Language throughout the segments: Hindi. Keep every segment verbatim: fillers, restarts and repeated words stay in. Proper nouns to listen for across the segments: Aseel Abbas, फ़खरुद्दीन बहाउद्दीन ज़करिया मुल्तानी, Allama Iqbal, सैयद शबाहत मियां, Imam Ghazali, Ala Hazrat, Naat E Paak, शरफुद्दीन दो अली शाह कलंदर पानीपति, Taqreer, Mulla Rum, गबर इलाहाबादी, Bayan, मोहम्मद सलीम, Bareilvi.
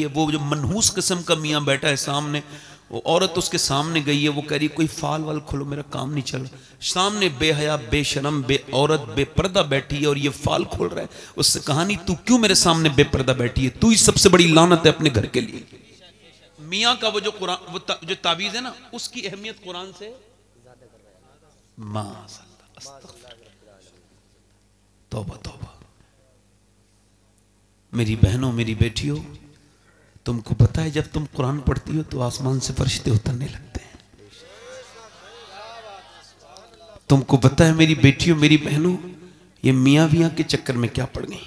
है, वो जो मनहूस किस्म का मियाँ बैठा है सामने, वो औरत उसके सामने गई है, वो कह रही कोई फाल वाल खोलो मेरा काम नहीं चल रहा, सामने बेहया बेशरम बे औरत बेपर्दा बैठी है और ये फाल खोल रहा है। उससे कहा नहीं तू क्यों मेरे सामने बेपर्दा बैठी है, तू ही सबसे बड़ी लानत है अपने घर के लिए। मियाँ का वो जो कुरान वो ता, जो तावीज़ है ना उसकी अहमियत कुरान से तौबा तौबा। मेरी बहनों मेरी बेटियों, तुमको पता है जब तुम कुरान पढ़ती हो तो आसमान से फरिश्ते उतरने लगते हैं। तुमको पता है मेरी बेटियों मेरी बहनों, ये मियाँ वियाँ के चक्कर में क्या पड़ गई,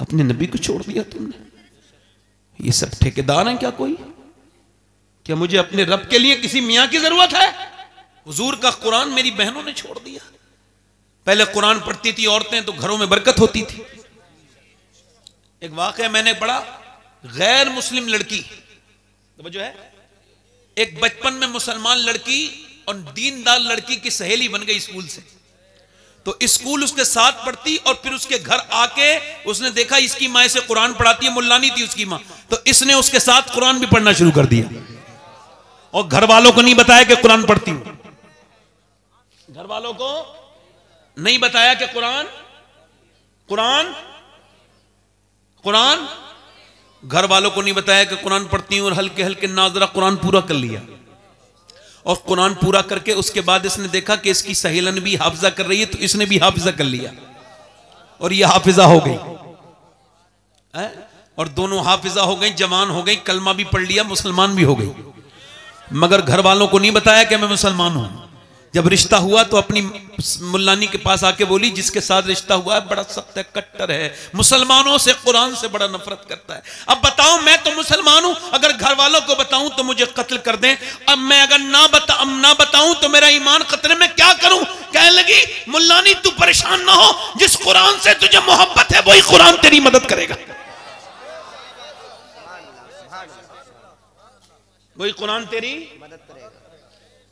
अपने नबी को छोड़ दिया तुमने। ये सब ठेकेदार हैं क्या कोई? क्या मुझे अपने रब के लिए किसी मियाँ की जरूरत है? हुजूर का कुरान मेरी बहनों ने छोड़ दिया। पहले कुरान पढ़ती थी औरतें तो घरों में बरकत होती थी। एक वाकया मैंने पढ़ा, गैर मुस्लिम लड़की तो जो है एक बचपन में मुसलमान लड़की और दीनदार लड़की की सहेली बन गई स्कूल से। तो स्कूल उसके साथ पढ़ती और फिर उसके घर आके उसने देखा इसकी माँ से कुरान पढ़ाती है, मुल्लानी थी उसकी माँ, तो इसने उसके साथ कुरान भी पढ़ना शुरू कर दिया और घर वालों को नहीं बताया कि कुरान पढ़ती हूँ। घर वालों को नहीं बताया कि कुरान कुरान कुरान घर वालों को नहीं बताया कि कुरान पढ़ती हूँ और हल्के हल्के नाजरा कुरान पूरा कर लिया। और कुरान पूरा करके उसके बाद इसने देखा कि इसकी सहेलन भी हाफिजा कर रही है तो इसने भी हाफिजा कर लिया और यह हाफिजा हो गई है? और दोनों हाफिजा हो गई, जवान हो गई, कलमा भी पढ़ लिया, मुसलमान भी हो गई। मगर घर वालों को नहीं बताया कि मैं मुसलमान हूं। जब रिश्ता हुआ तो अपनी मुल्लानी के पास आके बोली जिसके साथ रिश्ता हुआ है बड़ा सख्त है, कट्टर है, मुसलमानों से कुरान से बड़ा नफरत करता है। अब बताओ मैं तो मुसलमान हूं, अगर घर वालों को बताऊं तो मुझे कत्ल कर दें, अब मैं अगर ना बता अब ना बताऊं तो मेरा ईमान खतरे में, क्या करूं? कहने लगी मुल्लानी तू परेशान ना हो, जिस कुरान से तुझे मोहब्बत है वही कुरान तेरी मदद करेगा, वही कुरान तेरी मदद करेगा।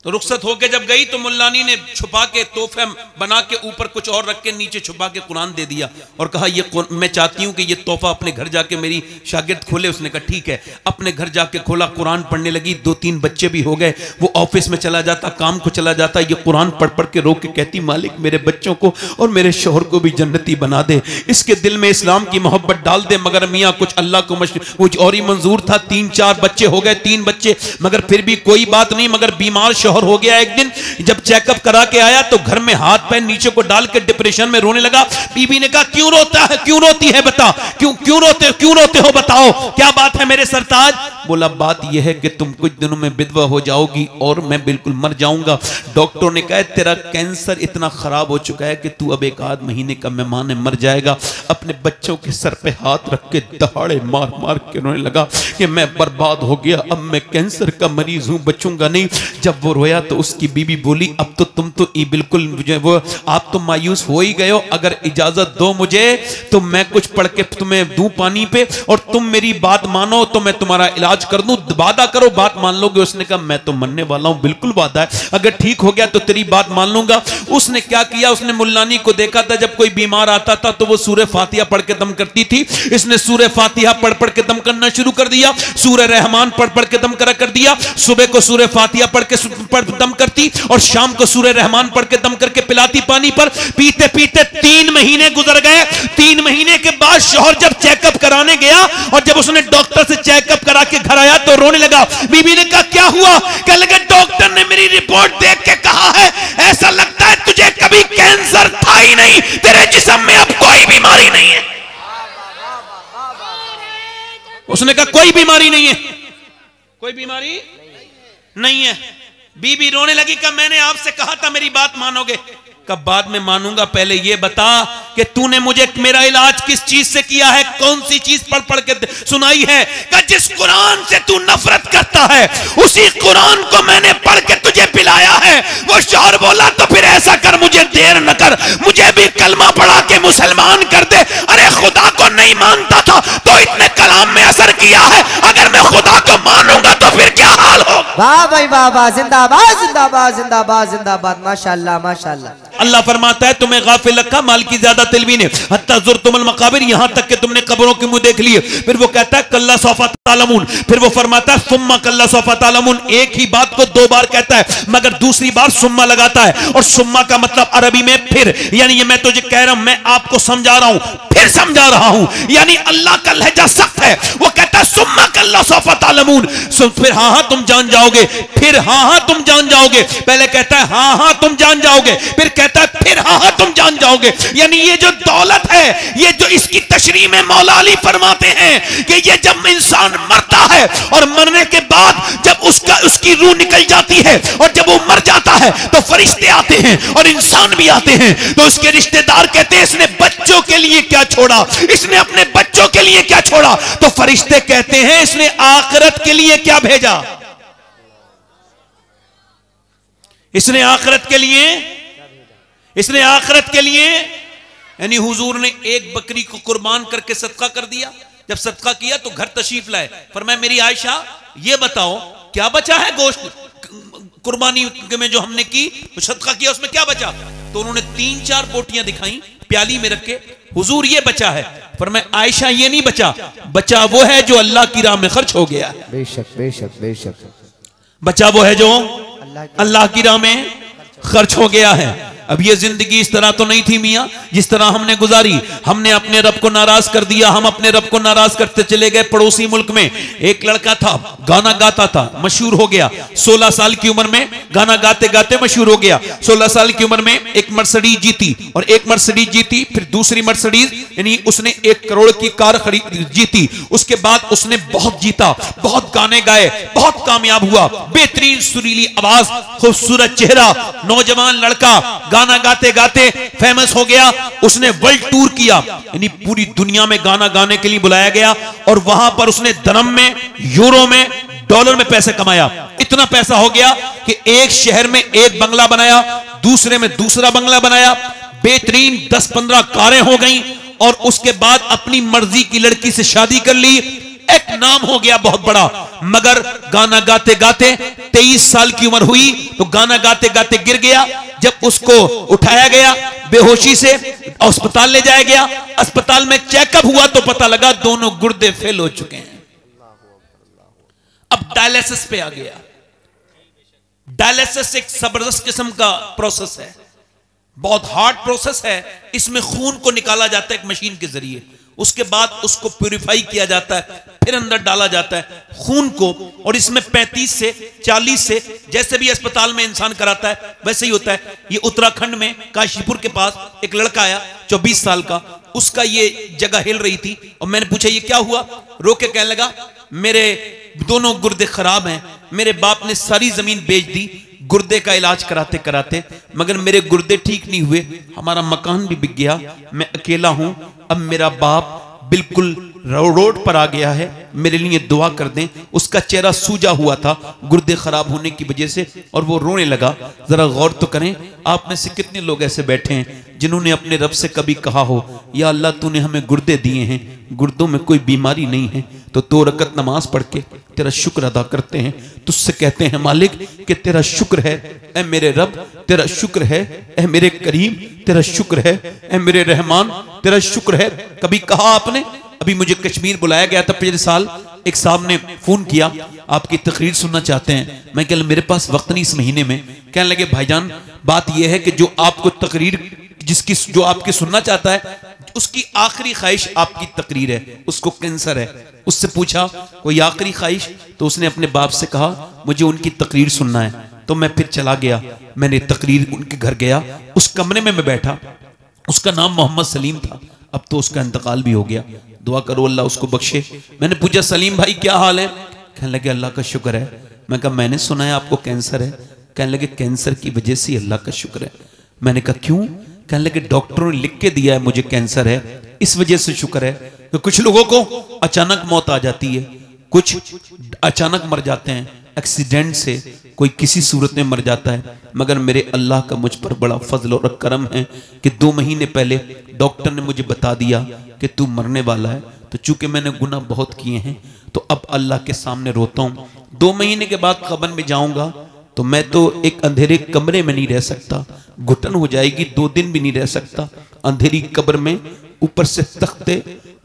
तो रुखसत होके जब गई तो मुल्लानी ने छुपा के तोहफे बना के ऊपर कुछ और रख के नीचे छुपा के कुरान दे दिया और कहा ये मैं चाहती हूँ कि ये तोहफा अपने घर जाके मेरी शागिर्द खोले। उसने कहा ठीक है, अपने घर जाके खोला, कुरान पढ़ने लगी, दो तीन बच्चे भी हो गए। वो ऑफिस में चला जाता, काम को चला जाता, ये कुरान पढ़ पढ़ के रो के कहती मालिक मेरे बच्चों को और मेरे शोहर को भी जन्नती बना दे, इसके दिल में इस्लाम की मोहब्बत डाल दे। मगर मियाँ कुछ अल्लाह को कुछ और ही मंजूर था। तीन चार बच्चे हो गए, तीन बच्चे, मगर फिर भी कोई बात नहीं। मगर बीमार और हो गया। एक दिन जब चेकअप करा के आया तो घर में हाथ पैर नीचे को डाल के डिप्रेशन में रोने लगा। बीबी ने कहा क्यों रोता है, क्यों रोती है, बता क्यों क्यों रोते क्यों रोते हो, बताओ क्या बात है मेरे सरताज? बोला बात यह है कि तुम कुछ दिनों में विधवा हो जाओगी और मैं बिल्कुल मर जाऊंगा। डॉक्टर ने कहा तेरा कैंसर इतना खराब हो चुका है कि तू अब एक आध महीने का मेहमान मर जाएगा। अपने बच्चों के सर पे हाथ रख के दहाड़े मार मार के रोने लगा कि मैं बर्बाद हो गया, अब मैं कैंसर का मरीज हूं, बचूंगा नहीं। जब वो रोया तो उसकी बीबी बोली अब तो तुम तो बिल्कुल वो आप तो मायूस हो ही गए हो, अगर इजाजत दो मुझे तो मैं कुछ पढ़ के तुम्हें दूं पानी पे और तुम मेरी बात मानो तो मैं तुम्हारा इलाज कर दूं, वादा करो बात मान लोगे? उसने कहा मैं तो मानने वाला हूं, बिल्कुल वादा है, अगर ठीक हो गया तो तेरी बात मान लूंगा। उसने क्या किया, उसने मुल्लानी को देखा था जब कोई बीमार आता था तो वो सूरह फातिहा पढ़ के दम करती थी। इसने सूरह फातिहा पढ़ पढ़ के दम करना शुरू कर दिया, सूरह रहमान पढ़ पढ़ के दम करा कर दिया। सुबह को सूरह फातिहा पढ़ के पर दम करती और शाम को सूरह रहमान पढ़ के दम करके पिलाती पानी पर। पीते पीते तीन महीने गुजर गए। तीन महीने के बाद शौहर जब चेकअप कराने गया और जब उसने डॉक्टर से चेकअप करा के घर आया तो रोने लगा। बीबी ने कहा क्या हुआ? कहने लगा डॉक्टर ने मेरी रिपोर्ट देख के कहा है ऐसा लगता है तुझे कभी कैंसर था ही नहीं, तेरे जिस्म में अब कोई बीमारी नहीं है। उसने कहा कोई बीमारी नहीं है, कोई बीमारी नहीं है। बीबी रोने लगी का मैंने आपसे कहा था मेरी बात मानोगे? कब बाद में मानूंगा, पहले ये बता कि तूने मुझे मेरा इलाज किस चीज से किया है, कौन सी चीज पढ़ पढ़ के सुनाई है? का जिस कुरान से तू नफरत करता है उसी कुरान को मैंने पढ़ के तुझे पिलाया है। वो शौहर बोला तो फिर ऐसा कर, मुझे देर न कर, मुझे भी कलमा पढ़ा के मुसलमान कर दे। अरे खुदा को नहीं मानता था तो इतने कलाम में असर किया है, अगर मैं खुदा को मानूंगा तो फिर क्या हाल होगा। वाह भाई वाह वाह, जिंदाबाद जिंदाबाद जिंदाबाद जिंदाबाद, माशाल्लाह माशाल्लाह। अल्लाह फरमाता है तुम्हें गाफिल रखा माल की ज्यादा तलवी ने, हत्ता ज़ुरतुमुल मकाबिर, यहाँ तक कि तुमने कब्रों के मुंह देख लिए। फिर वो कहता है कल्ला सौफा तालमून, फिर वो फरमाता है सुम्मा कल्ला सौफा तालमून। एक ही बात को दो बार कहता है मगर दूसरी बार सुम्मा लगाता है, और सुम्मा का मतलब अरबी में फिर, यानी ये मैं तुझे कह रहा हूं, मैं आपको समझा रहा हूं, फिर समझा रहा हूं, यानी अल्लाह का लहजा सख्त है। वो कहता है सुम्मा कल्ला सौफा तालमून, फिर हाँ हाँ तुम जान जाओगे, फिर हाँ हाँ तुम जान जाओगे। पहले कहता है हाँ हाँ तुम जान जाओगे, फिर फिर हाँ हाँ तुम जान जाओगे। यानी ये जो दौलत है, ये जो इसकी तशरीह में मौला अली फरमाते हैं कि ये जब इंसान मरता है और मरने के बाद जब उसका उसकी रूह निकल जाती है और जब वो मर जाता है तो फरिश्ते आते हैं और इंसान भी आते हैं, तो उसके रिश्तेदार कहते हैं इसने बच्चों के लिए क्या छोड़ा, इसने अपने बच्चों के लिए क्या छोड़ा, तो फरिश्ते कहते हैं इसने आखिरत के लिए क्या भेजा, इसने आखिरत के लिए, इसने आखिरत के लिए। यानी हुजूर ने एक बकरी को कुर्बान करके सदका कर दिया, जब सदका किया तो घर तशरीफ लाए, फरमाया मेरी आयशा ये बताओ क्या बचा है गोश्त कुर्बानी में जो हमने की, तो सदका किया उसमें क्या बचा, तो उन्होंने तीन चार बोटियां दिखाई प्याली में रख के, हुजूर ये बचा है, फरमाया आयशा ये नहीं बचा, बचा वो है जो अल्लाह की राह में खर्च हो गया। बेशक बेशक बेशक, बचा वो है जो अल्लाह की राह में खर्च हो गया है। अब ये जिंदगी इस तरह तो नहीं थी मियाँ जिस तरह हमने गुजारी, हमने अपने रब को नाराज कर दिया, हम अपने रब को नाराज करते चले गए। पड़ोसी मुल्क में एक लड़का था, गाना गाता था, मशहूर हो गया। सोलह साल की उम्र में गाना गाते गाते मशहूर हो गया। सोलह साल की उम्र में एक मर्सिडीज जीती, और एक मर्सिडीज जीती फिर दूसरी मर्सिडीज, यानी उसने एक करोड़ की कार खरीद जीती। उसके बाद उसने बहुत जीता, बहुत गाने गाए, बहुत कामयाब हुआ, बेहतरीन सुरीली आवाज, खूबसूरत चेहरा, नौजवान लड़का, गाना गाते गाते फेमस हो गया। उसने वर्ल्ड टूर किया, यानी पूरी दुनिया में गाना गाने के लिए बुलाया गया, और वहां पर उसने धर्म में, यूरो में, डॉलर में पैसे कमाया। इतना पैसा हो गया कि एक शहर में एक बंगला बनाया, दूसरे में दूसरा बंगला बनाया, बेहतरीन दस पंद्रह कारें हो गई, और उसके बाद अपनी मर्जी की लड़की से शादी कर ली। एक नाम हो गया बहुत बड़ा, मगर गाना गाते गाते तेईस साल की उम्र हुई तो गाना गाते गाते गिर गया। जब उसको उठाया गया बेहोशी से अस्पताल ले जाया गया, अस्पताल में चेकअप हुआ तो पता लगा दोनों गुर्दे फेल हो चुके हैं। अब डायलिसिस पे आ गया। डायलिसिस एक जबरदस्त किस्म का प्रोसेस है, बहुत हार्ड प्रोसेस है, इसमें खून को निकाला जाता है एक मशीन के जरिए, उसके बाद उसको प्यूरिफाई किया जाता है, फिर अंदर डाला जाता है खून को, और इसमें पैंतीस से चालीस से, जैसे भी अस्पताल में इंसान कराता है वैसे ही होता है। ये उत्तराखंड में काशीपुर के पास एक लड़का आया चौबीस साल का, उसका ये जगह हिल रही थी और मैंने पूछा ये क्या हुआ, रो के कहने लगा मेरे दोनों गुर्दे खराब हैं, मेरे बाप ने सारी जमीन बेच दी गुर्दे का इलाज कराते कराते, मगर मेरे गुर्दे ठीक नहीं हुए, हमारा मकान भी बिक गया, मैं अकेला हूं, अब मेरा बाप बिल्कुल रोड पर आ गया है, मेरे लिए दुआ कर दें। उसका चेहरा सूजा हुआ था गुर्दे खराब होने की वजह से, और वो रोने लगा। जरा गौर तो करें, आप में से कितने लोग ऐसे बैठे हैं जिन्होंने अपने रब से कभी कहा हो या अल्लाह तूने हमें गुर्दे दिए हैं, गुर्दों में कोई बीमारी नहीं है, तो दो रकत नमाज पढ़ के तेरा शुक्र अदा करते हैं, तुझसे कहते हैं मालिक कि तेरा शुक्र है ऐ मेरे रब, तेरा शुक्र है ऐ मेरे करीम, तेरा शुक्र है ऐ मेरे रहमान, तेरा शुक्र है। कभी कहा आपने? अभी मुझे कश्मीर बुलाया गया था पिछले साल, एक साहब ने फोन किया आपकी तकरीर सुनना चाहते हैं, मैं कल मेरे पास वक्त नहीं इस महीने में, कहने लगे भाईजान बात यह है कि जो आपको तकरीर जिसकी जो आपकी सुनना चाहता है उसकी आखिरी ख्वाहिश आपकी तकरीर है, उसको कैंसर है। उससे पूछा कोई आखिरी ख्वाहिश, तो उसने अपने बाप से कहा मुझे उनकी तकरीर सुनना है। तो मैं फिर चला गया, मैंने तकरीर उनके घर गया, उस कमरे में मैं बैठा, उसका नाम मोहम्मद सलीम था, अब तो उसका इंतकाल भी हो गया, दुआ करो अल्लाह उसको बख्शे। मैंने पूछा सलीम भाई क्या हाल है, कहने लगे अल्लाह का शुक्र है। मैं कहा मैंने सुना है आपको कैंसर है, कहने लगे कैंसर की वजह से अल्लाह का शुक्र है। मैंने कहा क्यों, कहने लगे डॉक्टरों ने लिख के दिया है मुझे कैंसर है, इस वजह से शुक्र है। तो कुछ लोगों को अचानक मौत आ जाती है, कुछ अचानक मर जाते हैं एक्सीडेंट से, कोई किसी सूरत में मर जाता है, मगर मेरे अल्लाह का मुझ पर बड़ा फजल और करम है कि दो महीने पहले डॉक्टर ने मुझे बता दिया कि तू मरने वाला है, तो चूंकि मैंने गुनाह बहुत किए हैं तो अब अल्लाह के सामने रोता हूँ, दो महीने के बाद खबन में जाऊंगा तो मैं तो एक अंधेरे कमरे में नहीं रह सकता, घुटन हो जाएगी, दो दिन भी नहीं रह सकता। अंधेरी कब्र में ऊपर से तख्ते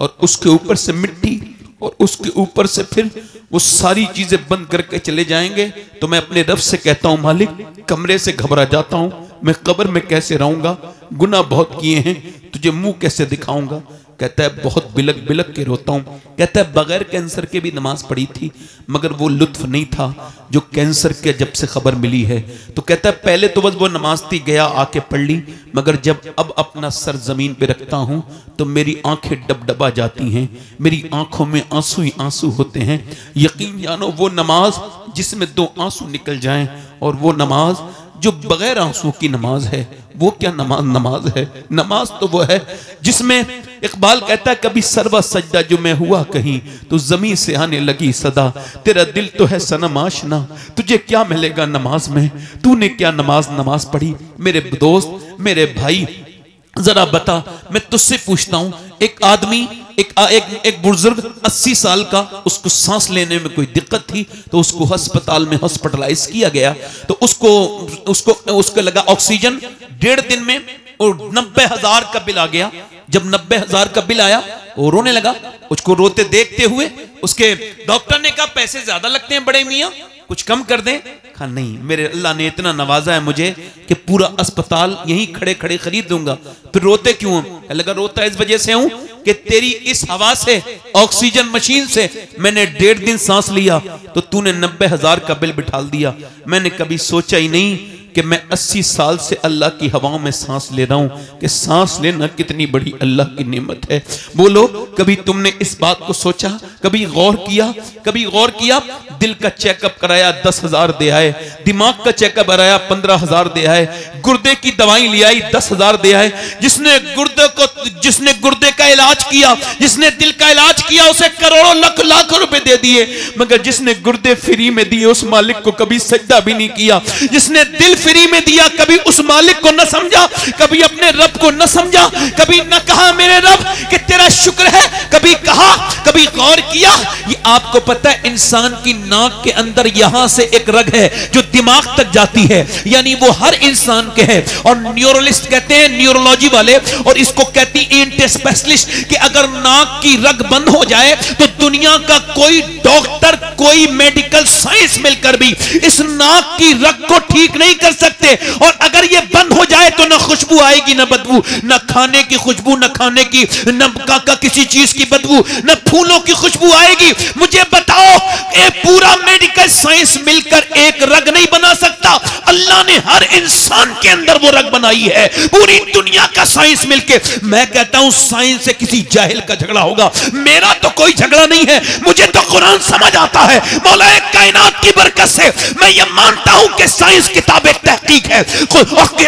और उसके ऊपर से मिट्टी और उसके ऊपर से फिर वो सारी चीजें बंद करके चले जाएंगे। तो मैं अपने रब से कहता हूं, मालिक कमरे से घबरा जाता हूं, मैं कब्र में कैसे रहूंगा, गुनाह बहुत किए हैं, तुझे मुंह कैसे दिखाऊंगा। कहता है बहुत बिलक बिलक के रोता हूँ। कहता है बगैर कैंसर के भी नमाज पढ़ी थी मगर वो लुत्फ नहीं था जो कैंसर के जब से खबर मिली है। तो कहता है पहले तो बस वो नमाज थी, गया आके पढ़ ली, मगर जब अब अपना सर जमीन पे रखता हूँ तो मेरी आंखें डबडबा जाती हैं, मेरी आंखों में आंसू ही आंसू होते हैं। यकीन जानो वो नमाज जिसमें दो आंसू निकल जाएं, और वो नमाज जो बगैर आंसू की नमाज है, वो क्या नमाज नमाज है। नमाज तो वो है जिसमें इकबाल कहता है कभी सरवा सजदा जो मैं हुआ कहीं, तो जमीन से आने लगी सदा, तेरा दिल तो है सनम आशना, तुझे क्या मिलेगा नमाज में, तूने क्या नमाज नमाज पढ़ी। मेरे दोस्त, मेरे भाई, जरा बता, मैं तुझसे पूछता हूँ, एक आदमी एक एक, एक बुजुर्ग अस्सी साल का, उसको सांस लेने में कोई दिक्कत थी तो उसको हस्पताल में हॉस्पिटलाइज किया गया, तो उसको उसको उसको लगा ऑक्सीजन, डेढ़ दिन में और नब्बे हजार का बिल आ गया। जब नब्बे हजार का बिल आया वो रोने लगा। उसको रोते देखते हुए उसके डॉक्टर ने कहा पैसे ज्यादा लगते हैं बड़े मियाँ, कुछ कम कर दें। कहा नहीं, मेरे अल्लाह ने इतना नवाजा है मुझे कि पूरा अस्पताल यहीं खड़े खड़े खरीद दूंगा। फिर रोते क्यों? लगा रोता इस वजह से हूं कि तेरी इस हवा से, ऑक्सीजन मशीन से मैंने डेढ़ दिन सांस लिया तो तूने नब्बे हजार का बिल बिठा दिया। मैंने कभी सोचा ही नहीं कि मैं अस्सी साल से अल्लाह की हवाओं में सांस ले रहा हूं, कि सांस लेना कितनी बड़ी अल्लाह की नेमत है। बोलो, कभी तुमने इस बात को सोचा, कभी गौर किया, कभी गौर किया? दिल का चेकअप कराया दस हजार दे आए, दिमाग का चेकअप कराया पंद्रह हजार दे आए, गुर्दे की दवाई ले आई दस हजार दे आए। जिसने गुर्दे को, जिसने गुर्दे का इलाज किया, जिसने दिल का इलाज किया, उसे करोड़ों लाख लाख रुपए दे दिए, मगर जिसने गुर्दे फ्री में दिए उस मालिक को कभी सजदा भी नहीं किया। जिसने दिल फ्री में दिया कभी उस मालिक को न समझा, कभी अपने रब को न समझा, कभी न कहा मेरे रब कि तेरा शुक्र है, कभी कहा, कभी गौर किया। ये आपको पता है इंसान की नाक के अंदर यहां से एक रग है जो दिमाग तक जाती है, यानी वो हर इंसान के है। और न्यूरोलिस्ट कहते हैं, न्यूरोलॉजी वाले, और इसको कहती एंटी स्पेशलिस्ट, कि अगर नाक की रग बंद हो जाए तो दुनिया का कोई डॉक्टर, कोई मेडिकल साइंस मिलकर भी इस नाक की रग को ठीक नहीं कर सकते। और अगर ये बंद हो जाए तो ना खुशबू आएगी, ना बदबू, ना खाने की खुशबू, ना खाने की, ना काका किसी चीज की बदबू, ना फूलों की खुशबू आएगी। मुझे बताओ, ये पूरा मेडिकल साइंस मिलकर एक रग नहीं बना सकता। अल्लाह ने हर इंसान के अंदर वो रग बनाई है, पूरी दुनिया का साइंस मिलके। मैं कहता हूं साइंस से किसी जाहिल का झगड़ा होगा, मेरा तो कोई झगड़ा नहीं है, मुझे तो कुरान समझ आता है। मौलाए कायनात की बरकत से मैं ये मानता हूं कि साइंस किताबें तहकीक है और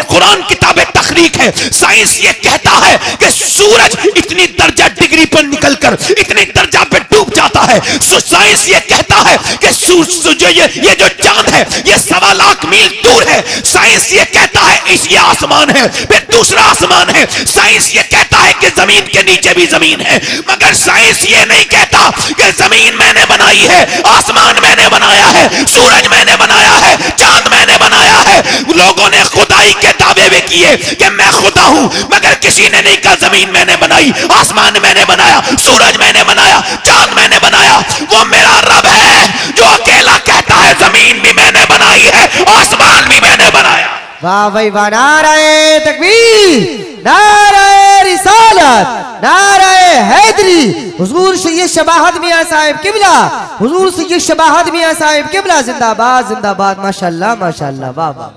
कुरान किताबें तखरीक है। साइंस ये कहता है कि सूरज इतनी दर्जा डिग्री पर निकलकर इतनी दर्जा पे डूब जाता है। साइंस ये कहता है कि सूरज ये, ये जो चांद है ये सवा लाख मील दूर है। साइंस ये कहता है इस ये आसमान है, फिर दूसरा आसमान है। साइंस ये कहता है कि जमीन के नीचे भी जमीन है, मगर साइंस ये नहीं कहता कि जमीन मैंने बनाई है, आसमान मैंने बनाया है, सूरज मैंने बनाया है, चांद मैंने बनाया है। लोगों ने खुदाई के दावे भी किए कि मैं खुदा हूं, मगर किसी ने नहीं कहा जमीन मैंने बनाई, आसमान मैंने बनाया, सूरज मैंने बनाया, चांद मैंने बनाया। वो मेरा रब है जो अकेला कहता है जमीन भी मैंने बनाई है, आसमान भी मैंने बनाया। वाह भाई वाह, नाराए तकबीर, नाराए रिसालत, नाराए हैदरी। हुजूर सैयद शबाहत मियां साहिब किबला, हुजूर सैयद शबाहत मियां साहिब किबला, जिंदाबाद जिंदाबाद, माशाल्लाह माशाल्लाह, वाह वाह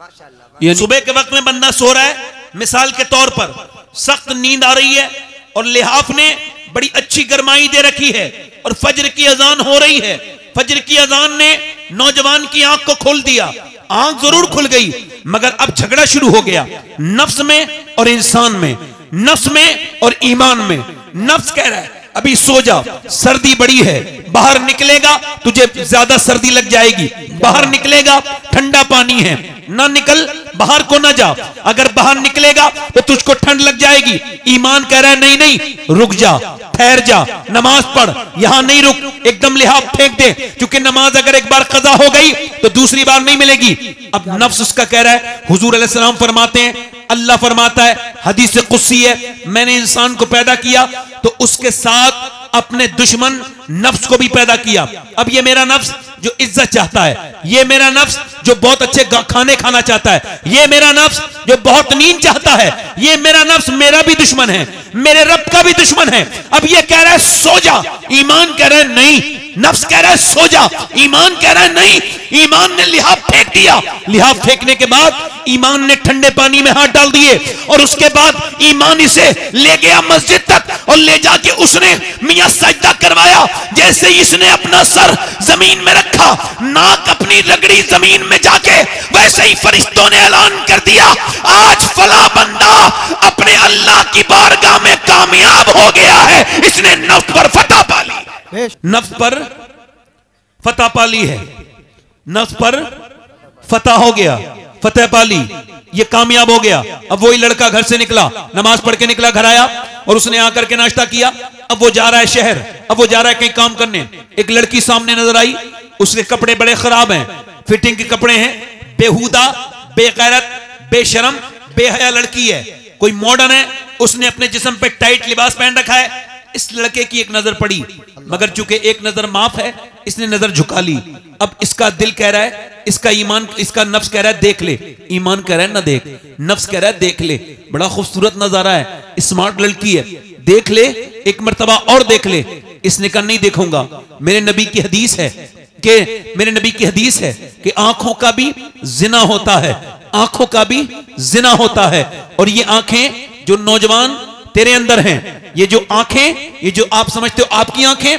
माशाल्लाह। सुबह के वक्त में बंदा सो रहा है, मिसाल के तौर पर सख्त नींद आ रही है और लिहाफ ने बड़ी अच्छी गर्माई दे रखी है, और फजर की अजान हो रही है। फजर की अजान ने नौजवान की आंख को खोल दिया। आंख जरूर खुल गई मगर अब झगड़ा शुरू हो गया नफ्स में और इंसान में, नफ्स में और ईमान में। नफ्स कह रहा है अभी सो जा, सर्दी बड़ी है, बाहर निकलेगा तुझे ज्यादा सर्दी लग जाएगी, बाहर निकलेगा ठंडा पानी है, ना निकल, बाहर को ना जा, अगर बाहर निकलेगा तो तुझको ठंड लग जाएगी। ईमान कह रहा है नहीं नहीं रुक जा, ठहर जा, नमाज पढ़, यहाँ नहीं रुक, एकदम लिहाफ फेंक दे, क्योंकि नमाज अगर एक बार कजा हो गई तो दूसरी बार नहीं मिलेगी। अब नफ्स उसका कह रहा है, हुजूर अलैहिस्सलाम फरमाते हैं, अल्लाह फरमाता है, हदीस कुद्सी है, मैंने इंसान को पैदा किया तो उसके साथ अपने दुश्मन नफ्स को भी पैदा किया। अब ये मेरा नफ्स जो इज्जत चाहता है, ये मेरा नफ्स जो बहुत अच्छे खाने खाना चाहता है, ये मेरा नफ्स जो बहुत नींद चाहता है, ये मेरा नफ्स मेरा भी दुश्मन है, मेरे रब का भी दुश्मन है। अब ये कह रहा है सो जा, ईमान कह रहा है नहीं, नफ्स कह रहा है सो जा, ईमान कह रहा है नहीं। ईमान ने लिहाफ फेंक दिया, लिहाफ फेंकने के बाद ईमान ने ठंडे पानी में हाथ डाल दिए, और उसके बाद ईमान इसे ले गया मस्जिद तक, और ले जाके उसने मियां सजदा करवाया। जैसे इसने अपना सर जमीन में रखा, नाक अपनी रगड़ी जमीन में जाके, वैसे ही फरिश्तों ने ऐलान कर दिया, आज फला बंदा अपने अल्लाह की बारगाह में कामयाब हो गया है, इसने नफ्स पर फतह पा ली। नफ्स पर फतह पा ली है, नफ्स पर फतह हो गया, फतेह पाली, ये कामयाब हो गया। अब वही लड़का घर से निकला, नमाज पढ़ के निकला, घर आया और उसने आकर के नाश्ता किया। अब वो जा रहा है शहर, अब वो जा रहा है कहीं काम करने। एक लड़की सामने नजर आई, उसके कपड़े बड़े खराब हैं, फिटिंग के कपड़े हैं, बेहुदा, बेगैरत, बेशरम, बेहया लड़की है, कोई मॉडर्न है। उसने अपने जिस्म पे टाइट लिबास पहन रखा है। इस लड़के की एक नजर पड़ी, मगर चूंकि एक नजर माफ है, इसने नजर झुका ली। अब इसका दिल कह रहा है, इसका ईमान, इसका नफ्स कह रहा है देख ले, ईमान कह रहा है ना देख, नफ्स कह रहा है देख ले, बड़ा खूबसूरत नजारा है, स्मार्ट लड़की है, देख ले, एक मर्तबा और देख ले। इसने कहा नहीं देखूंगा, मेरे नबी की हदीस है कि मेरे नबी की हदीस है कि आंखों का भी जिना होता है, आंखों का भी जिना होता है। और ये आंखें जो नौजवान तेरे अंदर हैं, ये जो आंखें, ये जो आप समझते हो आपकी आंखें,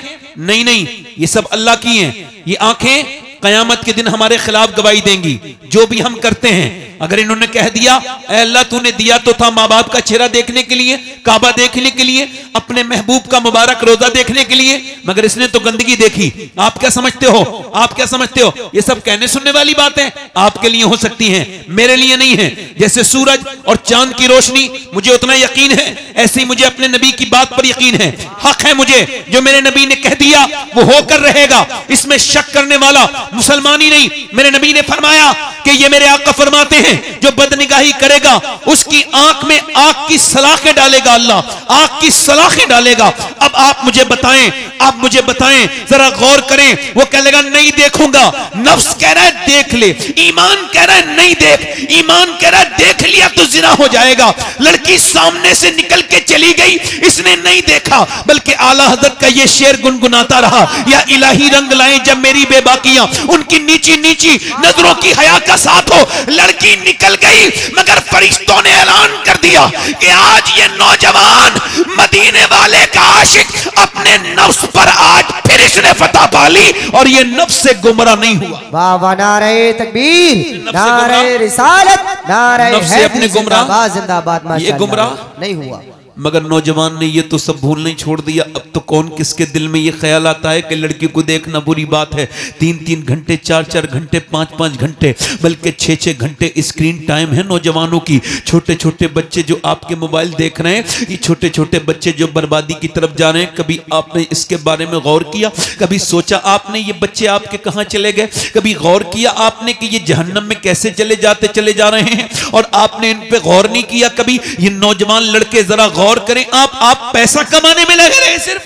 नहीं नहीं, ये सब अल्लाह की हैं। ये आंखें कयामत के दिन हमारे खिलाफ गवाही देंगी, जो भी हम करते हैं। अगर इन्होंने कह दिया, ऐ अल्लाह तूने दिया तो था माँ बाप का चेहरा देखने के लिए, काबा देखने के लिए, अपने महबूब का मुबारक रोजा देखने के लिए, मगर इसने तो गंदगी देखी। आप क्या समझते हो, आप क्या समझते हो? ये सब कहने सुनने वाली बातें आपके लिए हो सकती हैं, मेरे लिए नहीं है। जैसे सूरज और चांद की रोशनी, मुझे उतना यकीन है, ऐसे ही मुझे अपने नबी की बात पर यकीन है। हक है मुझे, जो मेरे नबी ने कह दिया वो होकर रहेगा, इसमें शक करने वाला मुसलमान ही नहीं। मेरे नबी ने फरमाया कि ये मेरे आका फरमाते हैं, जो बदनिगाही करेगा उसकी आंख में आग की सलाखें डालेगा, अल्लाह आग की सलाखें डालेगा। अब आप मुझे बताएं, आप मुझे बताएं, जरा गौर करें। वो कह लेगा नहीं देखूंगा, नफ्स कह रहा है देख ले, ईमान कह रहा है नहीं देख, ईमान कह रहा है देख लिया तो जिना हो जाएगा। लड़की सामने से निकल के चली गई, इसने नहीं देखा, बल्कि आला हजरत का ये शेर गुनगुनाता रहा, या इलाही रंग लाए जब मेरी बेबाकियां, उनकी नीची नीची नजरों की हया का साथ हो। लड़की निकल गई, मगर फरिश्तों ने ऐलान कर दिया कि आज ये नौजवान मदीने वाले का आशिक अपने नफ्स पर आज फिर इसने फतह पा ली, और ये नफ्स से गुमराह नहीं हुआ। वाह वाह, नारे तकबीर, नारे रिसालत, नारे नफ्स से अपने गुमराह जिंदाबाद, ये गुमराह नहीं हुआ। मगर नौजवान ने ये तो सब भूलना ही छोड़ दिया। अब तो कौन किसके दिल में ये ख्याल आता है कि लड़की को देखना बुरी बात है। तीन तीन घंटे, चार चार घंटे, पाँच पाँच घंटे, बल्कि छः छः घंटे स्क्रीन टाइम है नौजवानों की। छोटे छोटे बच्चे जो आपके मोबाइल देख रहे हैं, ये छोटे छोटे बच्चे जो बर्बादी की तरफ जा रहे हैं, कभी आपने इसके बारे में गौर किया? कभी सोचा आपने ये बच्चे आपके कहाँ चले गए? कभी गौर किया आपने कि ये जहन्नम में कैसे चले जाते चले जा रहे हैं, और आपने इन पर गौर नहीं किया कभी? ये नौजवान लड़के ज़रा और करें, आप आप पैसा कमाने में लगे रहे, सिर्फ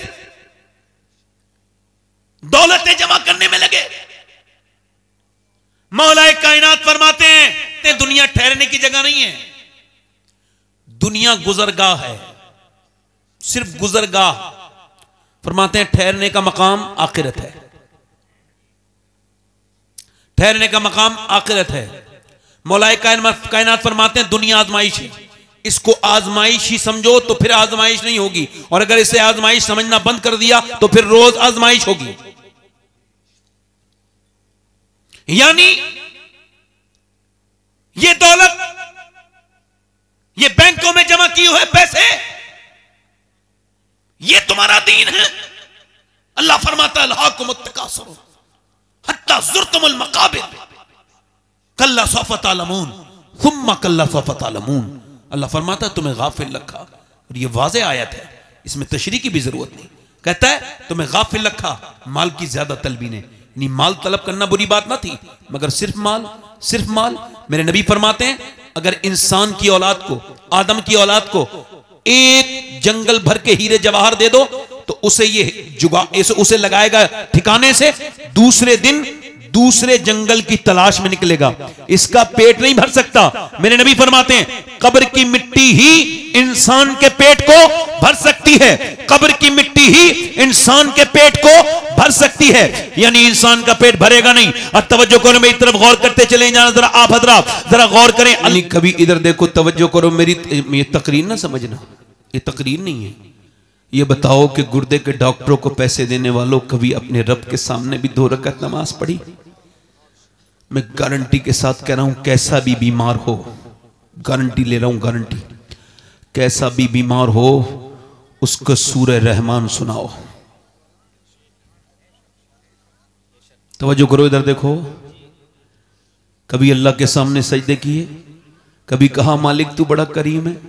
दौलतें जमा करने में लगे। मौलाए कायनात फरमाते हैं दुनिया ठहरने की जगह नहीं है, दुनिया गुजरगाह है, सिर्फ गुजरगाह। फरमाते हैं ठहरने का मकाम आखिरत है, ठहरने का मकाम आखिरत है। मौलाए कायनात फरमाते हैं दुनिया आजमाइश है, इसको आजमाइश ही समझो तो फिर आजमाइश नहीं होगी, और अगर इसे आजमाइश समझना बंद कर दिया तो फिर रोज आजमाइश होगी। यानी ये दौलत, ये बैंकों में जमा किए हुए पैसे, ये तुम्हारा दीन है। अल्लाह फरमाता अल्हाकुमुत तकासुर हत्ता जुरतुमुल मकाबिर कल्ला सौफ तालमून थुम्मा कल्ला सौफ तालमून। अल्लाह फरमाता तुम्हें गाफिल रखा, और ये वाज़े आयत है। इसमें तशरीह की भी जरूरत नहीं। कहता है तुम्हें गाफिल रखा माल की ज्यादा तलबी ने, यानी माल तलब करना बुरी बात ना थी मगर सिर्फ माल, सिर्फ माल। मेरे नबी फरमाते हैं अगर इंसान की औलाद को, आदम की औलाद को एक जंगल भर के हीरे जवाहर दे दो तो उसे ये जुगा उसे लगाएगा ठिकाने से, दूसरे दिन दूसरे जंगल की तलाश में निकलेगा, इसका पेट नहीं भर सकता। मेरे नबी फरमाते हैं कब्र की मिट्टी ही इंसान के पेट को भर सकती है, कब्र की मिट्टी ही इंसान के पेट को भर सकती है, यानी इंसान का पेट भरेगा नहीं। और तवज्जो करो मेरी तरफ गौर करते चले जाना जरा, आप हजरात जरा गौर करें। अली कभी इधर देखो, तवज्जो करो मेरी, ये तकरीर ना समझना, ये तकरीर नहीं है। ये बताओ कि गुर्दे के डॉक्टरों को पैसे देने वालों कभी अपने रब के सामने भी दो रकात नमाज पढ़ी? मैं गारंटी के साथ कह रहा हूं कैसा भी बीमार हो, गारंटी ले रहा हूं, गारंटी, कैसा भी बीमार हो उसको सूरह रहमान सुनाओ। तवज्जो करो इधर देखो, कभी अल्लाह के सामने सजदे किए, कभी कहा मालिक तू बड़ा करीम है?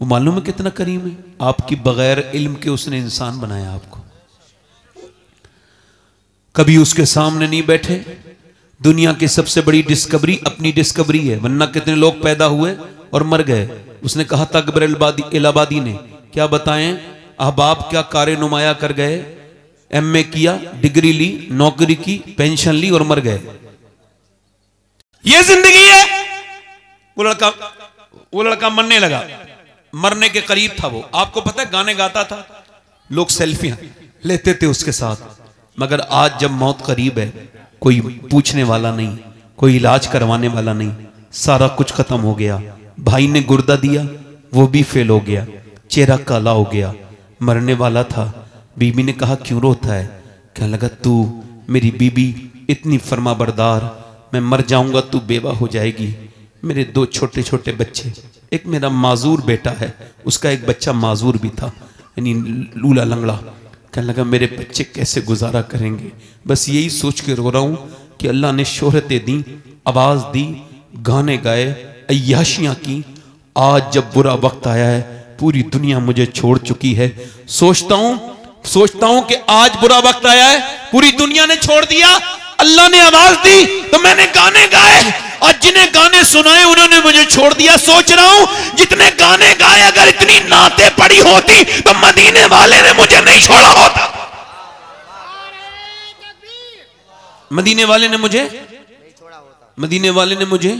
वो मालूम है कितना करीम है, आपकी बगैर इल्म के उसने इंसान बनाया आपको। कभी उसके सामने नहीं बैठे, दुनिया की सबसे बड़ी डिस्कवरी अपनी डिस्कवरी है, वरना कितने लोग पैदा हुए और मर गए। उसने कहा था गबर इलाहाबादी ने, क्या बताएं अहबाब क्या कार्य नुमाया कर गए, एम ए किया, डिग्री ली, नौकरी की, पेंशन ली और मर गए। ये जिंदगी है। वो लड़का वो लड़का मरने लगा, मरने के करीब था वो, आपको पता है गाने गाता था, लोग सेल्फियां लेते थे उसके साथ, मगर आज जब मौत करीब है कोई पूछने वाला नहीं, कोई इलाज करवाने वाला नहीं, सारा कुछ खत्म हो गया। भाई ने गुर्दा दिया वो भी फेल हो गया, चेहरा काला हो गया, मरने वाला था। बीबी ने कहा क्यों रोता है? कहने लगा तू मेरी बीबी इतनी फर्मा बरदार, मैं मर जाऊंगा तू बेवा हो जाएगी, मेरे दो छोटे छोटे बच्चे, एक मेरा माजूर बेटा है, उसका एक बच्चा माजूर भी था यानी लूला लंगड़ा, कहने लगा मेरे बच्चे कैसे गुजारा करेंगे। बस यही सोच के रो रहा हूँ कि अल्लाह ने शोहरतें दी, आवाज़ दी, गाने गाए, अय्याशियाँ की, आज जब बुरा वक्त आया है पूरी दुनिया मुझे छोड़ चुकी है। सोचता हूँ सोचता हूँ कि आज बुरा वक्त आया है पूरी दुनिया ने छोड़ दिया, अल्लाह ने आवाज़ दी तो मैंने गाने गाए, और जिन्हें गाने सुनाए उन्होंने मुझे छोड़ दिया। सोच रहा हूं जितने गाने गाए अगर इतनी नाते पड़ी होती तो मदीने वाले ने मुझे नहीं छोड़ा होता, मदीने वाले ने मुझे मदीने वाले ने मुझे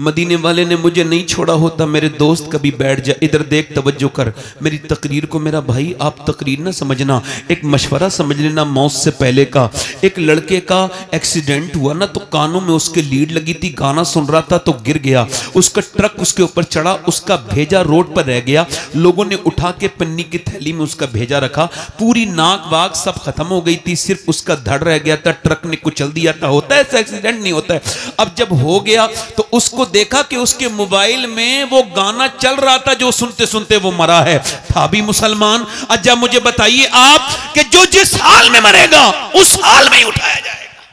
मदीने वाले ने मुझे नहीं छोड़ा होता। मेरे दोस्त कभी बैठ जा इधर देख, तवज्जो कर मेरी तकरीर को मेरा भाई, आप तकरीर ना समझना, एक मशवरा समझ लेना मौत से पहले का। एक लड़के का एक्सीडेंट हुआ ना, तो कानों में उसके लीड लगी थी, गाना सुन रहा था तो गिर गया, उसका ट्रक उसके ऊपर चढ़ा, उसका भेजा रोड पर रह गया, लोगों ने उठा के पन्नी की थैली में उसका भेजा रखा, पूरी नाक वाक सब खत्म हो गई थी, सिर्फ उसका धड़ रह गया था, ट्रक ने कुचल दिया था। होता है ऐसा, एक्सीडेंट नहीं होता है। अब जब हो गया तो उसको देखा कि उसके मोबाइल में वो गाना चल रहा था जो सुनते सुनते वो मरा है, था भी मुसलमान। अच्छा मुझे बताइए आप कि जो जिस हाल में मरेगा उस हाल में ही उठाया जाएगा।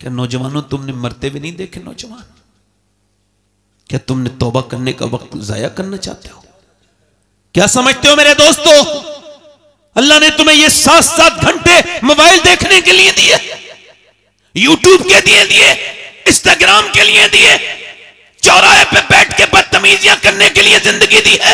क्या नौजवानों तुमने मरते भी नहीं देखे नौजवान? क्या तुमने तौबा करने का वक्त जाया करना चाहते हो? क्या समझते हो मेरे दोस्तों अल्लाह ने तुम्हें ये सात सात घंटे मोबाइल देखने के लिए दिए, यूट्यूब के दिए दिए, इंस्टाग्राम के लिए दिए, चौराहे पे बैठ के बदतमीजियां करने के लिए जिंदगी दी है,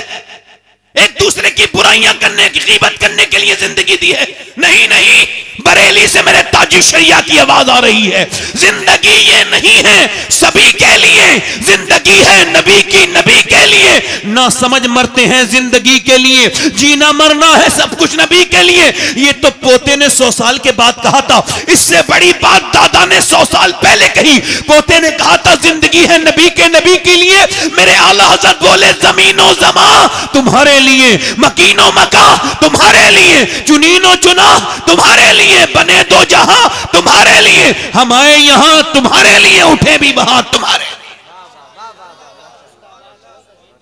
एक दूसरे की बुराइयां करने की, गीबत करने के लिए जिंदगी दी है। नहीं नहीं, बरेली से मेरे ताजी शरिया की आवाज आ रही है, जिंदगी ये नहीं है सभी के लिए, जिंदगी है नबी की, नबी के लिए। ना समझ मरते हैं जिंदगी के लिए, जीना मरना है सब कुछ नबी के लिए। ये तो पोते ने सौ साल के बाद कहा था, इससे बड़ी बात दादा ने सौ साल पहले कही। पोते ने कहा था जिंदगी है नबी के, नबी के लिए। मेरे आला हजरत बोले जमीनो जमा तुम्हारे लिए, मकीनो मका तुम्हारे लिए, चुनीनो चुना तुम्हारे लिए, बने दो जहां तुम्हारे लिए, हमारे यहां तुम्हारे लिए, उठे भी वहां तुम्हारे लिए,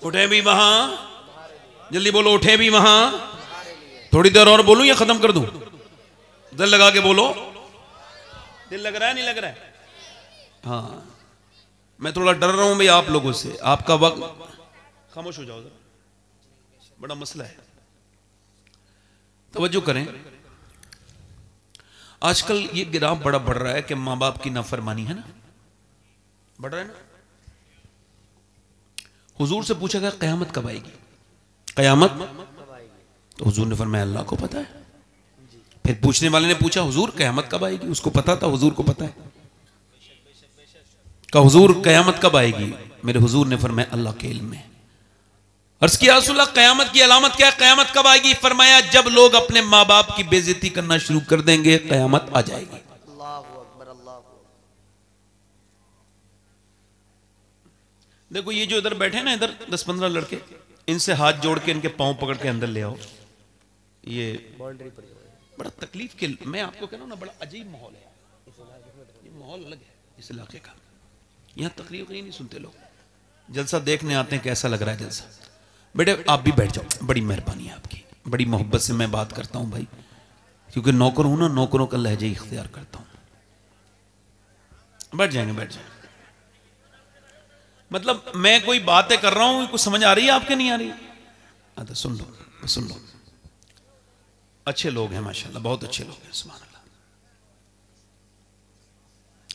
उठे भी वहां, जल्दी बोलो उठे भी वहां। थोड़ी देर और बोलूं या खत्म कर दूं? दिल लगा के बोलो, दिल लग रहा है नहीं लग रहा है? हाँ मैं थोड़ा डर रहा हूं भाई आप लोगों से, आपका वक्त खामोश हो जाओ, जरा बड़ा मसला है। तवज्जो करें, आजकल ये गिराफ बड़ा बढ़ रहा है कि माँ बाप की नाफरमानी है ना, बढ़ रहा है ना। हुजूर से पूछा गया कयामत कब आएगी, कयामत तो हुजूर ने फरमाया अल्लाह को पता है। फिर पूछने वाले ने पूछा हुजूर कयामत कब आएगी, उसको पता था, हुजूर को पता है। कहा हुजूर कयामत कब आएगी, मेरे हुजूर ने फरमाया अल्लाह के इल्म में। अर्ज किया रसूलल्लाह कयामत की अलामत क्या है, कयामत कब आएगी? फरमाया जब लोग अपने माँ बाप की बेइज्जती करना शुरू कर देंगे कयामत आ जाएगी। अल्लाहू अकबर, अल्लाहू अकबर। देखो ये जो इधर बैठे हैं ना, इधर दस पंद्रह लड़के, इनसे हाथ जोड़ के इनके पांव पकड़ के अंदर ले आओ। ये बड़ा तकलीफ के, मैं आपको कह रहा हूँ ना, बड़ा अजीब माहौल है। ये माहौल अलग है इस इलाके का, यहाँ तकरीर कहीं नहीं सुनते लोग, जलसा देखने आते हैं कैसा लग रहा है जलसा। बेटे आप भी बैठ जाओ, बड़ी मेहरबानी है आपकी, बड़ी मोहब्बत से मैं बात करता हूँ भाई, क्योंकि नौकर हूँ ना, नौकरों का लहजे इख्तियार करता हूँ। बैठ जाएंगे, बैठ जाएंगे। मतलब मैं कोई बातें कर रहा हूँ, कुछ समझ आ रही है आपके, नहीं आ रही? अच्छा सुन लो, सुन लो, अच्छे लोग हैं माशाल्लाह, बहुत अच्छे लोग हैं, सुभान अल्लाह।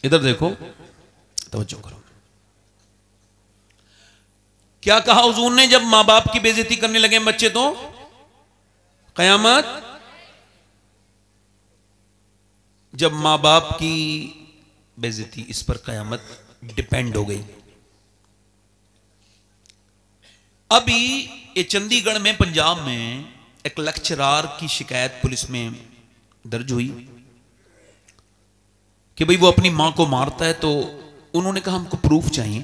इधर देखो, तवज्जो करो, क्या कहा हुजूर ने, जब माँ बाप की बेइज्जती करने लगे बच्चे तो कयामत, जब माँ बाप की बेइज्जती, इस पर कयामत डिपेंड हो गई। अभी ये चंडीगढ़ में, पंजाब में एक लेक्चरार की शिकायत पुलिस में दर्ज हुई कि भाई वो अपनी माँ को मारता है, तो उन्होंने कहा हमको प्रूफ चाहिए।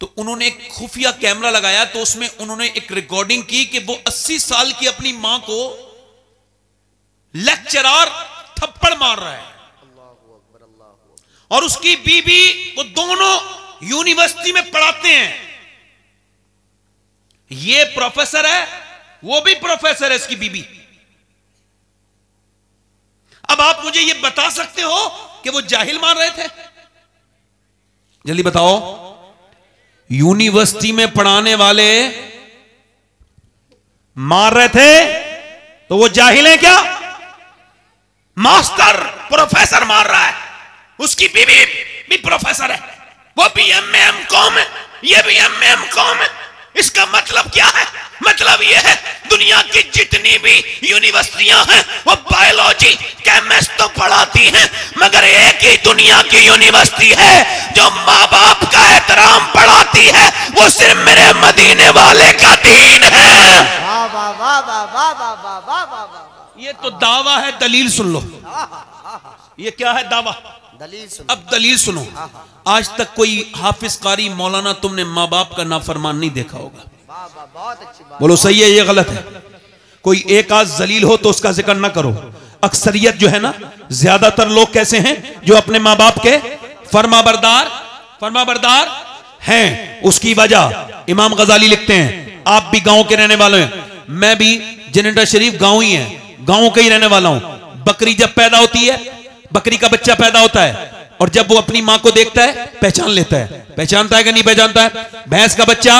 तो उन्होंने एक खुफिया कैमरा लगाया, तो उसमें उन्होंने एक रिकॉर्डिंग की कि वो अस्सी साल की अपनी मां को लेक्चरार थप्पड़ मार रहा है, और उसकी बीबी, वो दोनों यूनिवर्सिटी में पढ़ाते हैं, ये प्रोफेसर है, वो भी प्रोफेसर है, इसकी बीबी। अब आप मुझे ये बता सकते हो कि वो जाहिल मार रहे थे? जल्दी बताओ, यूनिवर्सिटी में पढ़ाने वाले मार रहे थे तो वो जाहिल हैं क्या? मास्टर प्रोफेसर मार रहा है, उसकी बीवी भी प्रोफेसर है, वो भी एमएम कॉम है, ये भी एमएम कॉम है। इसका मतलब क्या है? मतलब ये है दुनिया की जितनी भी यूनिवर्सिटियां हैं वो बायोलॉजी, केमिस्ट्री तो पढ़ाती हैं, मगर एक ही दुनिया की यूनिवर्सिटी है जो माँ बाप का एहतराम पढ़ाती है, वो सिर्फ मेरे मदीने वाले का दीन है। ये तो दावा है, दलील सुन लो। ये क्या है? दावा, दलील सुनो। अब दलील सुनो, आज तक कोई हाफिज कारी मौलाना, तुमने माँ बाप का नाफरमान नहीं देखा होगा? बहुत अच्छी बात, बोलो सही है ये गलत है? कोई एक आज जलील हो तो उसका जिक्र ना करो। अक्सरियत जो है ना, ज्यादातर लोग कैसे हैं, जो अपने माँ बाप के फरमाबरदार फरमाबरदार हैं। उसकी वजह इमाम गजाली लिखते हैं, आप भी गाँव के रहने वाले हैं, मैं भी जनेटा शरीफ गाँव ही है, गाँव का ही रहने वाला हूँ। बकरी जब पैदा होती है, बकरी का बच्चा पैदा होता है, और जब वो अपनी माँ को देखता है पहचान लेता है, पहचानता है कि नहीं पहचानता है? भैंस का बच्चा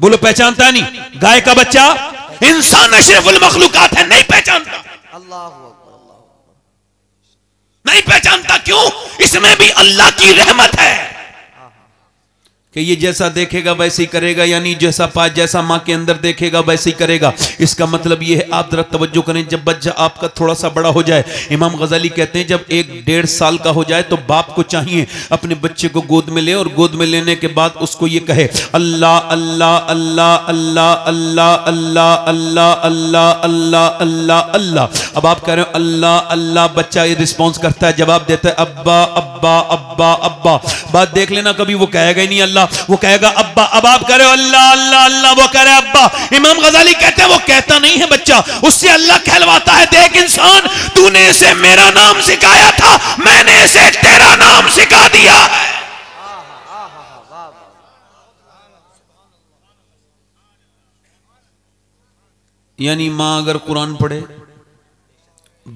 बोलो पहचानता है नहीं, गाय का बच्चा, इंसान अशरफुल मखलूकात है, नहीं पहचानता, नहीं पहचानता। क्यों? इसमें भी अल्लाह की रहमत है कि ये जैसा देखेगा वैसे ही करेगा, यानी जैसा पास जैसा माँ के अंदर देखेगा वैसे ही करेगा। इसका मतलब ये है, आप जरा तवज्जो करें, जब बच्चा आपका थोड़ा सा बड़ा हो जाए, इमाम गजाली कहते हैं जब एक डेढ़ साल का हो जाए तो बाप को चाहिए अपने बच्चे को गोद में ले, और गोद में लेने के बाद उसको ये कहे अल्लाह अल्लाह अल्लाह अल्लाह अल्लाह अल्लाह अल्लाह अल्लाह अल्लाह अल्लाह अल्लाह। अब आप कह रहे हो अल्लाह अल्लाह, बच्चा ये रिस्पॉन्स करता है, जवाब देता है अब्बा अब्बा अब्बा अब्बा, बात देख लेना कभी वो कहेगा ही नहीं अल्लाह, वो कहेगा अब्बा। अब आप कह रहे हो अल्लाह अल्लाह अल्लाह, वो कह रहे अब्बा। इमाम गजाली कहते हैं वो कहता नहीं है बच्चा, उससे अल्लाह कहलवाता है। देख इंसान, तूने इसे मेरा नाम सिखाया था, मैंने इसे तेरा नाम सिखा दिया। यानी मां अगर कुरान पढ़े,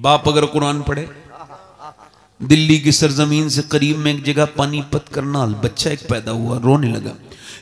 बाप अगर कुरान पढ़े, दिल्ली की सरजमीन से करीब में एक जगह पानीपत करनाल, बच्चा एक पैदा हुआ, रोने लगा,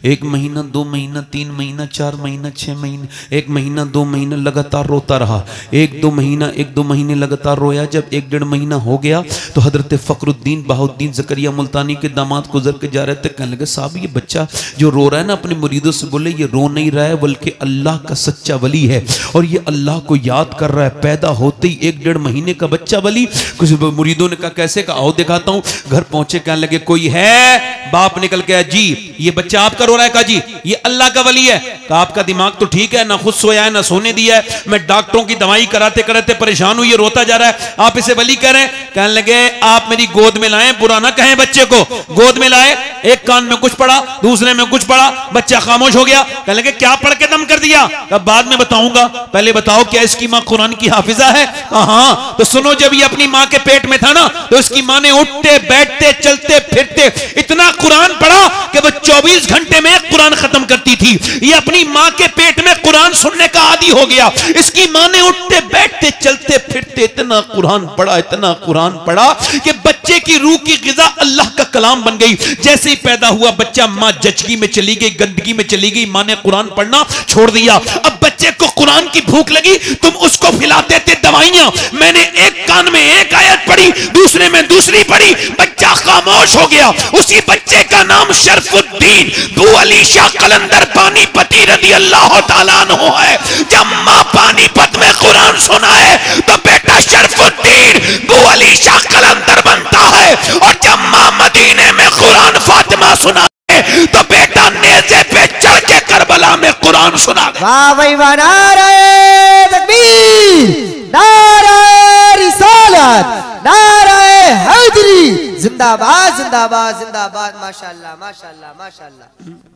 एक महीना, दो महीना, तीन महीना, चार महीना, छः महीने, एक महीना दो महीना लगातार रोता रहा, एक दो महीना एक दो महीने लगातार रोया। जब एक डेढ़ महीना हो गया तो हज़रत फ़खरुद्दीन बहाउद्दीन ज़करिया मुल्तानी के दामाद गुजर के जा रहे थे, कहने लगे साहब ये बच्चा जो रो रहा है ना, अपने मुरीदों से बोले ये रो नहीं रहा है बल्कि अल्लाह का सच्चा वली है और ये अल्लाह को याद कर रहा है। पैदा होते ही एक डेढ़ महीने का बच्चा वली। कुछ मुरीदों ने कहा कैसे, कहा आओ दिखाता हूँ। घर पहुंचे, कहने लगे कोई है? बाप निकल गया, जी ये बच्चा आपका रो रहा है। कहा जी ये अल्लाह का वली है। कहा आपका दिमाग तो ठीक है, ना खुद सोया है ना सोने दिया है, मैं डॉक्टरों की दवाई कराते कराते परेशान हूं, ये रोता जा रहा है, आप इसे वली कह रहे हैं। कहने लगे आप मेरी गोद में लाएं, बुरा ना कहें बच्चे को। गोद में लाए, एक कान में कुछ पड़ा, दूसरे में कुछ पड़ा, बच्चा खामोश हो गया। कहने लगे क्या पढ़ के दम कर दिया? बाद में बताऊंगा, पहले बताओ क्या इसकी माँ कुरान की हाफिजा है? हाँ तो सुनो, जब ये अपनी माँ के पेट में था ना तो इसकी माँ ने उठते बैठते चलते फिरते इतना कुरान पढ़ा कि वो चौबीस घंटे में कुरान खत्म करती थी। ये अपनी माँ के पेट में कुरान सुनने का आदी हो गया। इसकी माँ ने उठते बैठते चलते फिरते इतना कुरान पढ़ा, इतना कुरान पढ़ा कि बच्चे की रूह की ग़िज़ा अल्लाह का कलाम बन गई। जैसे ही पैदा हुआ बच्चा, माँ जचगी में चली गई, गंदगी में चली गई, माँ ने कुरान पढ़ना छोड़ दिया। अब बच्चे को कुरान की भूख लगी, तुम उसको खिला देते दवाइयां। मैंने एक कान में एक आयत पढ़ी, दूसरे में दूसरी पढ़ी, बच्चा खामोश हो गया। उसी बच्चे का नाम शरफुद्दीन दो अली शाह कलंदर पानीपति रदी अल्लाह ताला अन्हु है। जब माँ पानीपत में कुरान सुना है तो बेटा शरफुद्दीन दो अली शाह कलंदर बनता है, और जब माँ मदीने में कुरान फातिमा सुना है तो बेटा नेजे पे चढ़ के करबला में कुरान सुना। वाह भाई वाह, नारे तकबीर, नारे रिसालत, नारे हैदरी, जिंदाबाद जिंदाबाद जिंदाबाद। माशाल्लाह माशाल्लाह माशाल्लाह,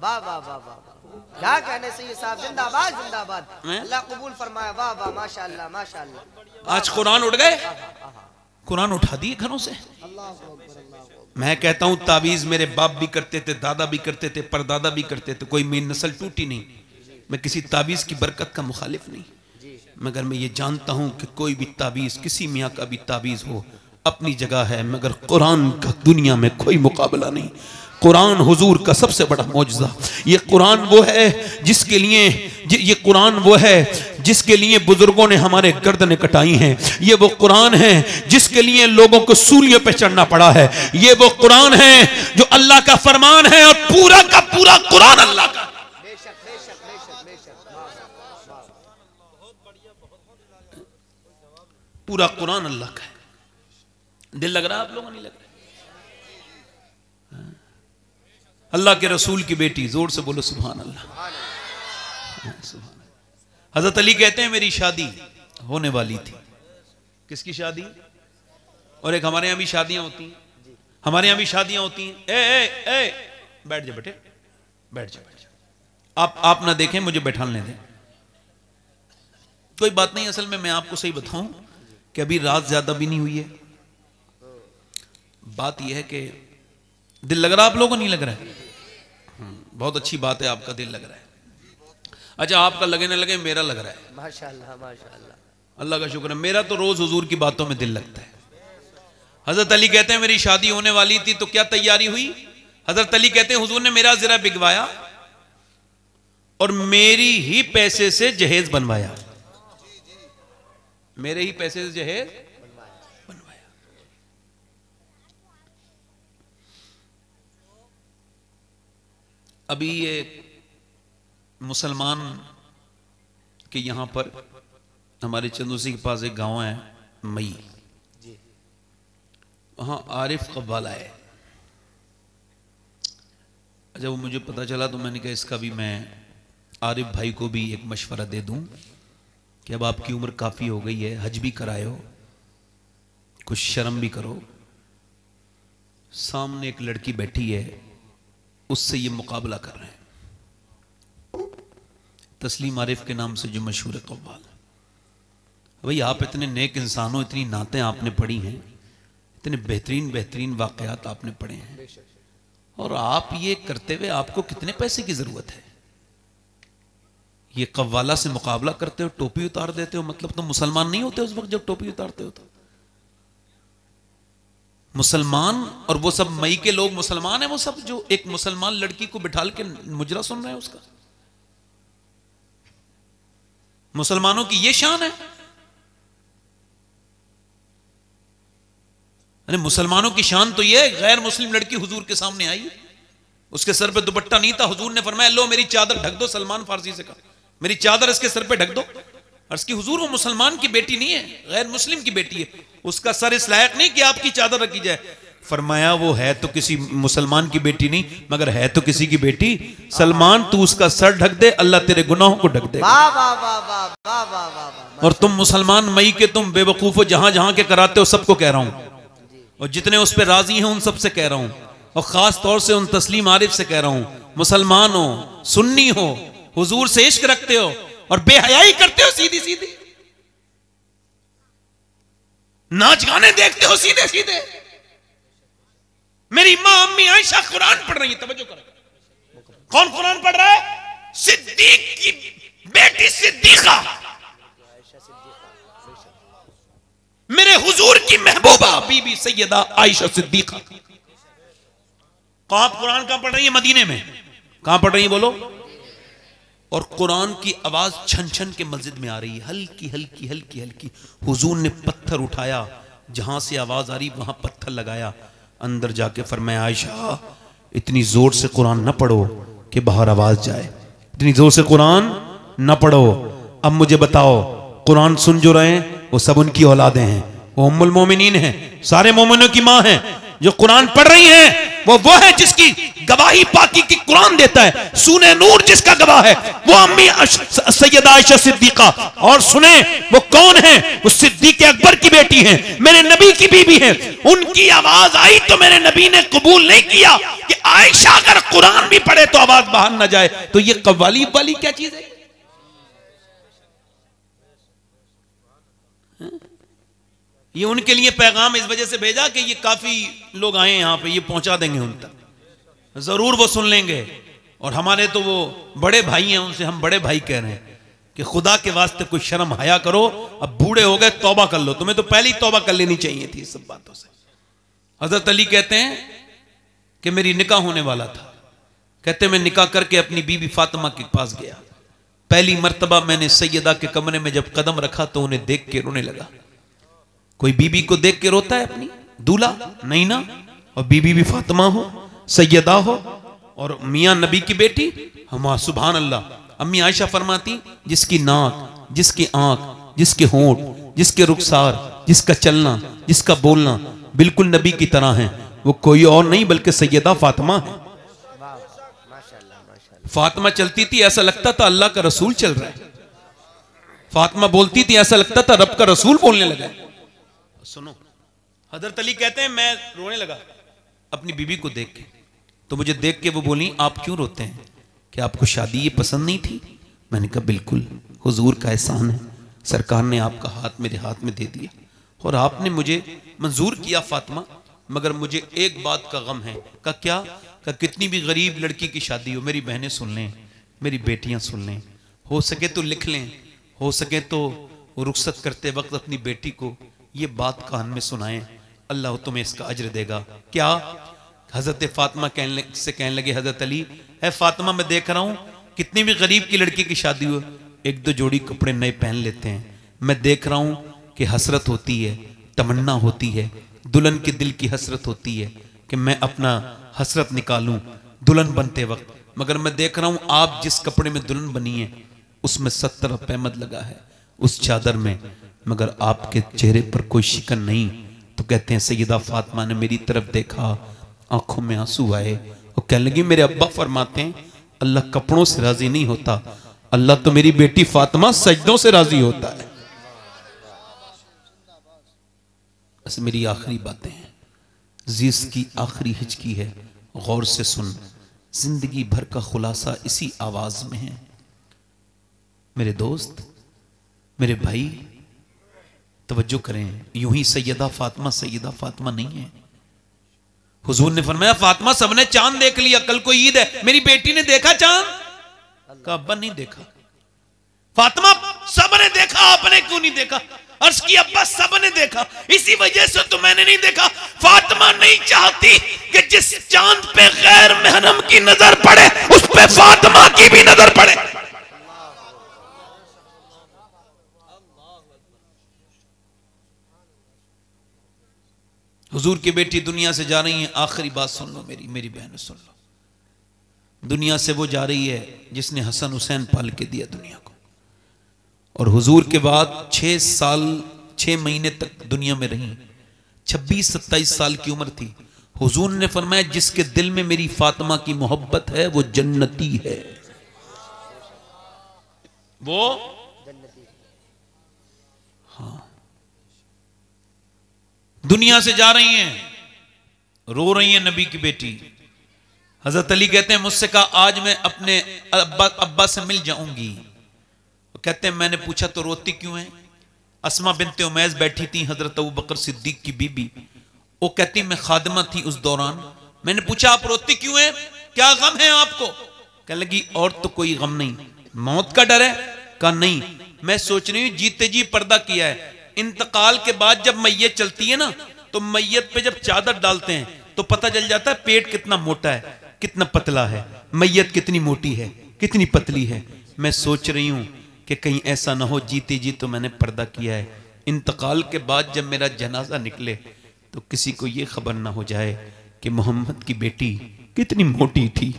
वाह वाह वाह वाह, क्या कहने से ये साहब, जिंदाबाद जिंदाबाद, अल्लाह कबूल फरमाए। वाह वाह, माशाल्लाह माशाल्लाह। आज कुरान उठ गए, कुरान उठा दिए घरों से। मैं कहता हूँ तावीज़ मेरे बाप भी करते थे, दादा भी करते थे, परदादा भी करते थे, कोई मेरी नस्ल टूटी नहीं। मैं किसी तावीज़ की बरकत का मुखालिफ नहीं, मगर मैं ये जानता हूँ कि कोई भी तावीज़, किसी मियाँ का भी तावीज़ हो, अपनी जगह है, मगर कुरान का दुनिया में कोई मुकाबला नहीं। कुरान हुजूर का सबसे बड़ा मौजज़ा। ये कुरान वो है जिसके लिए, ये कुरान वो है जिसके लिए बुजुर्गों ने हमारे गर्दनें कटाई हैं। ये वो कुरान है जिसके लिए लोगों को सूलियों पर चढ़ना पड़ा है। ये वो कुरान है जो अल्लाह का फरमान है, और पूरा का पूरा कुरान अल्लाह का। पूरा कुरान अल्लाह का है। दिल लग रहा आप लोगों, नहीं लग रहा? अल्लाह के रसूल की बेटी, जोर से बोलो सुभान अल्लाह। हजरत अली कहते हैं मेरी शादी होने वाली थी। किसकी शादी? और एक हमारे यहां भी शादियां होती हैं, हमारे यहां भी शादियां होती हैं। ए, ए, ए, बैठ जा बेटे, बैठ जा बैठ जा। आप आप ना देखें, मुझे बैठाने दें, कोई बात नहीं। असल में मैं आपको सही बताऊं कि अभी रात ज्यादा भी नहीं हुई है। बात यह है कि दिल लग रहा आप लोगों को, नहीं लग रहा है? बहुत अच्छी बात है, आपका दिल लग रहा है। अच्छा, आपका लगे ना लगे, मेरा लग रहा है। माशाल्लाह माशाल्लाह, अल्लाह का शुक्र है। मेरा तो रोज हुजूर की बातों में दिल लगता है। हजरत अली कहते हैं मेरी शादी होने वाली थी, तो क्या तैयारी हुई? हजरत अली कहते हैं हुजूर ने मेरा ज़रा बिगवाया और मेरी ही पैसे से जहेज बनवाया, मेरे ही पैसे से जहेज। अभी ये मुसलमान के यहाँ पर हमारे चंदूसी के पास एक गांव है मई, वहाँ आरिफ कबाला है। जब वो मुझे पता चला तो मैंने कहा इसका भी मैं आरिफ भाई को भी एक मशवरा दे दूँ कि अब आपकी उम्र काफ़ी हो गई है, हज भी करायो, कुछ शर्म भी करो। सामने एक लड़की बैठी है, उससे ये मुकाबला कर रहे हैं, तस्लीम आरिफ के नाम से जो मशहूर है कव्वाल। भाई आप इतने नेक इंसान हो, इतनी नातें आपने पढ़ी हैं, इतने बेहतरीन बेहतरीन वाकयात आपने पढ़े हैं, और आप ये करते हुए आपको कितने पैसे की ज़रूरत है? ये कव्वाला से मुकाबला करते हो, टोपी उतार देते हो, मतलब तो मुसलमान नहीं होते उस वक्त जब टोपी उतारते हो तो। मुसलमान, और वो सब मई के लोग मुसलमान हैं, वो सब जो एक मुसलमान लड़की को बिठाल के मुजरा सुन रहे हैं उसका। मुसलमानों की ये शान है। अरे मुसलमानों की शान तो ये, गैर मुस्लिम लड़की हुजूर के सामने आई, उसके सर पे दुपट्टा नहीं था, हुजूर ने फरमाया लो मेरी चादर ढक दो, सलमान फारसी से कहा मेरी चादर इसके सर पे ढक दो। अर्ज की हुजूर वो मुसलमान की बेटी नहीं है, गैर मुस्लिम की बेटी है, उसका सर इस लायक नहीं कि आपकी चादर रखी जाए। फरमाया वो है तो किसी मुसलमान की बेटी नहीं मगर है तो किसी की बेटी, सलमान तू उसका सर ढक दे, अल्लाह तेरे गुनाहों को ढक दे। और तुम मुसलमान मई के तुम बेवकूफो जहां जहां के कराते हो, सबको कह रहा हूं और जितने उस पर राजी हैं उन सबसे कह रहा हूं, और खास तौर से उन तस्लीम आरिफ से कह रहा हूं, मुसलमान हो, सुन्नी हो, हुजूर से इश्क रखते हो और बेहयाई करते हो सीधी सीधी, नाच गाने देखते हो सीधे सीधे। मेरी मां अम्मी आयशा कुरान पढ़ रही है, तवज्जो करो, कौन कुरान पढ़ रहा है? सिद्दीक की बेटी सिद्दीका, मेरे हुजूर की महबूबा बीबी सैयदा आयशा सिद्दीका। आप कुरान कहां पढ़ रही है? मदीने में। कहां पढ़ रही है बोलो? और कुरान की आवाज छन छन के मस्जिद में आ रही है, हल्की हल्की हल्की हल्की। हुजूर ने पत्थर उठाया, जहां से आवाज आ रही वहां पत्थर लगाया, अंदर जाके फरमाया आयशा इतनी जोर से कुरान न पढ़ो कि बाहर आवाज जाए, इतनी जोर से कुरान न पढ़ो। अब मुझे बताओ कुरान सुन जो रहे हैं वो सब उनकी औलादे हैं, वो उम्मुल मोमिनीन हैं, सारे मोमिनों की माँ है। जो कुरान पढ़ रही हैं वो वो है जिसकी गवाही पाकी की कुरान देता है, सुने नूर जिसका गवाह है वो अम्मी सैयदा आयशा सिद्दीका। और सुने वो कौन है? वो सिद्दीक अकबर की बेटी है, मेरे नबी की बीबी है। उनकी आवाज आई तो मेरे नबी ने कबूल नहीं किया कि आयशा अगर कुरान भी पढ़े तो आवाज बाहर ना जाए। तो ये कव्वाली वाली क्या चीज है? ये उनके लिए पैगाम इस वजह से भेजा कि ये काफी लोग आए हैं यहाँ पे, ये पहुंचा देंगे उन तक, जरूर वो सुन लेंगे। और हमारे तो वो बड़े भाई हैं, उनसे हम बड़े भाई कह रहे हैं कि खुदा के वास्ते कोई शर्म हया करो, अब बूढ़े हो गए, तौबा कर लो। तुम्हें तो पहले ही तौबा कर लेनी चाहिए थी सब बातों से। हजरत अली कहते हैं कि मेरी निकाह होने वाला था, कहते मैं निकाह करके अपनी बीबी फातिमा के पास गया, पहली मरतबा मैंने सैयदा के कमरे में जब कदम रखा तो उन्हें देख के रोने लगा। कोई बीबी को देख के रोता है अपनी? दूल्हा नहीं ना, और बीबी भी फातिमा हो, सैयदा हो, और मियां नबी की बेटी। हमा सुभान अल्लाह। अम्मी आयशा फरमाती जिसकी नाक, जिसकी आंख, जिसके होंठ, जिसके रुखसार, जिसका चलना, जिसका बोलना बिल्कुल नबी की तरह है, वो कोई और नहीं बल्कि सैयदा फातिमा है। फातिमा चलती थी ऐसा लगता था अल्लाह का रसूल चल रहा है, फातिमा बोलती थी ऐसा लगता था रब का रसूल बोलने लगा। सुनो, हजरत अली कहते हैं मैं रोने लगा अपनी बीबी को देख के, तो मुझे देख के वो बोली आप क्यों रोते हैं, क्या आपको शादी ये पसंद नहीं थी? मैंने कहा बिल्कुल, हुजूर का एहसान है, सरकार ने आपका हाथ मेरे हाथ में दे दिया और आपने मुझे मंजूर किया फातिमा, मगर मुझे एक बात का गम है। का क्या? का कितनी भी गरीब लड़की की शादी हो, मेरी बहनें सुन लें, मेरी बेटियां सुन लें, हो सके तो लिख लें, हो सके तो रुखसत करते वक्त अपनी बेटी को ये बात कान में सुनाएं, अल्लाह तुम्हें इसका अज्र देगा। क्या? हजरत फातिमा कहने से कहने लगे हजरत अली, है फातिमा मैं देख रहा हूँ कितनी भी गरीब की लड़की की शादी हो एक दो जोड़ी कपड़े नए पहन लेते हैं, मैं देख रहा हूँ कि हसरत होती है, तमन्ना होती है, दुल्हन के दिल की हसरत होती है कि मैं अपना हसरत निकालूँ दुल्हन बनते वक्त, मगर मैं देख रहा हूँ आप जिस कपड़े में दुल्हन बनी है उसमें सत्तर पैमद लगा है उस चादर में, मगर आपके चेहरे पर कोई शिकन नहीं। तो कहते हैं सैयदा फातिमा ने मेरी तरफ देखा, आंखों में आंसू आए और कहने लगी मेरे अब्बा फरमाते हैं अल्लाह कपड़ों से राजी नहीं होता, अल्लाह तो मेरी बेटी फातिमा सजदों से राजी होता है। बस मेरी आखिरी बातें हैं, जीस की आखिरी हिचकी है, गौर से सुन, जिंदगी भर का खुलासा इसी आवाज में है। मेरे दोस्त, मेरे भाई, तवज्जो करें, यूं ही सैयदा फातिमा सैयदा फातिमा नहीं है। हुजूर ने फरमाया फातिमा सबने चांद देख लिया, कल को ईद है, मेरी बेटी ने देखा चांद? का अब्बा नहीं देखा। फातिमा सबने देखा, आपने क्यों नहीं देखा? अर्ज किया बस सबने देखा, इसी वजह से तो मैंने नहीं देखा। फातिमा नहीं चाहती कि जिस चांद पे गैर महरम की नजर पड़े उस पे फातिमा की भी नजर पड़े। हुजूर की बेटी दुनिया से जा रही है, आखिरी बात सुन लो मेरी, मेरी बहन सुन लो। दुनिया से वो जा रही है जिसने हसन हुसैन पाल के दिया दुनिया को, और हुजूर के बाद छः साल छः महीने तक दुनिया में रही। छब्बीस सत्ताईस साल की उम्र थी। हुजूर ने फरमाया जिसके दिल में मेरी फातिमा की मोहब्बत है वो जन्नती है, वो जन्नती है। हाँ, दुनिया से जा रही हैं, रो रही हैं नबी की बेटी। हजरत अली कहते हैं मुझसे कहा आज मैं अपने अब्बा अब्बा से मिल जाऊंगी। कहते हैं मैंने पूछा तो रोती क्यों है? अस्मा बिनते उमैस बैठी थी, हजरत अबू बकर सिद्दीक की बीबी, वो कहती मैं खादमा थी उस दौरान। मैंने पूछा आप रोती क्यों हैं, क्या गम है आपको? कह लगी और तो कोई गम नहीं, मौत का डर है? कहा नहीं, मैं सोच रही हूँ जीते जी पर्दा किया है। इंतकाल के बाद जब मैयत चलती है ना तो मैयत पे जब चादर डालते हैं तो पता चल जाता है पेट कितना मोटा है, कितना पतला है, मैयत कितनी मोटी है, कितनी पतली है। मैं सोच रही हूँ कि कहीं ऐसा ना हो जीते जी तो मैंने पर्दा किया है, इंतकाल के बाद जब मेरा जनाजा निकले तो किसी को ये खबर ना हो जाए कि मोहम्मद की बेटी कितनी मोटी थी,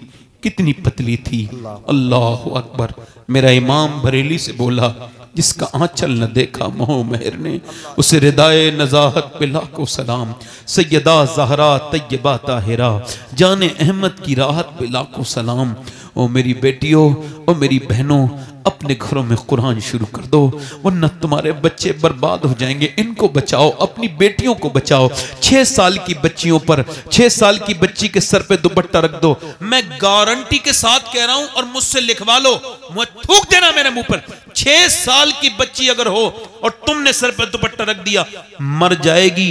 कितनी पतली थी। अल्लाह अकबर। मेरा इमाम बरेली से बोला जिसका आंचल न देखा मोह मेहर ने, उसे रिदाए नजाहत पे लाखों सलाम। सैयदा जहरा तैयबा ताहिरा जाने अहमद की राहत पे लाखों सलाम। ओ मेरी बेटियों, ओ मेरी बहनों, अपने घरों में कुरान शुरू कर दो वरना तुम्हारे बच्चे बर्बाद हो जाएंगे। इनको बचाओ, अपनी बेटियों को बचाओ। छः साल की बच्चियों पर, छः साल की बच्ची के सर पे दुपट्टा रख दो, मैं गारंटी के साथ कह रहा हूं, और मुझसे लिखवा लो, मैं थूक देना मेरे मुंह पर। छः साल की बच्ची अगर हो और तुमने सर पे दुपट्टा रख दिया, मर जाएगी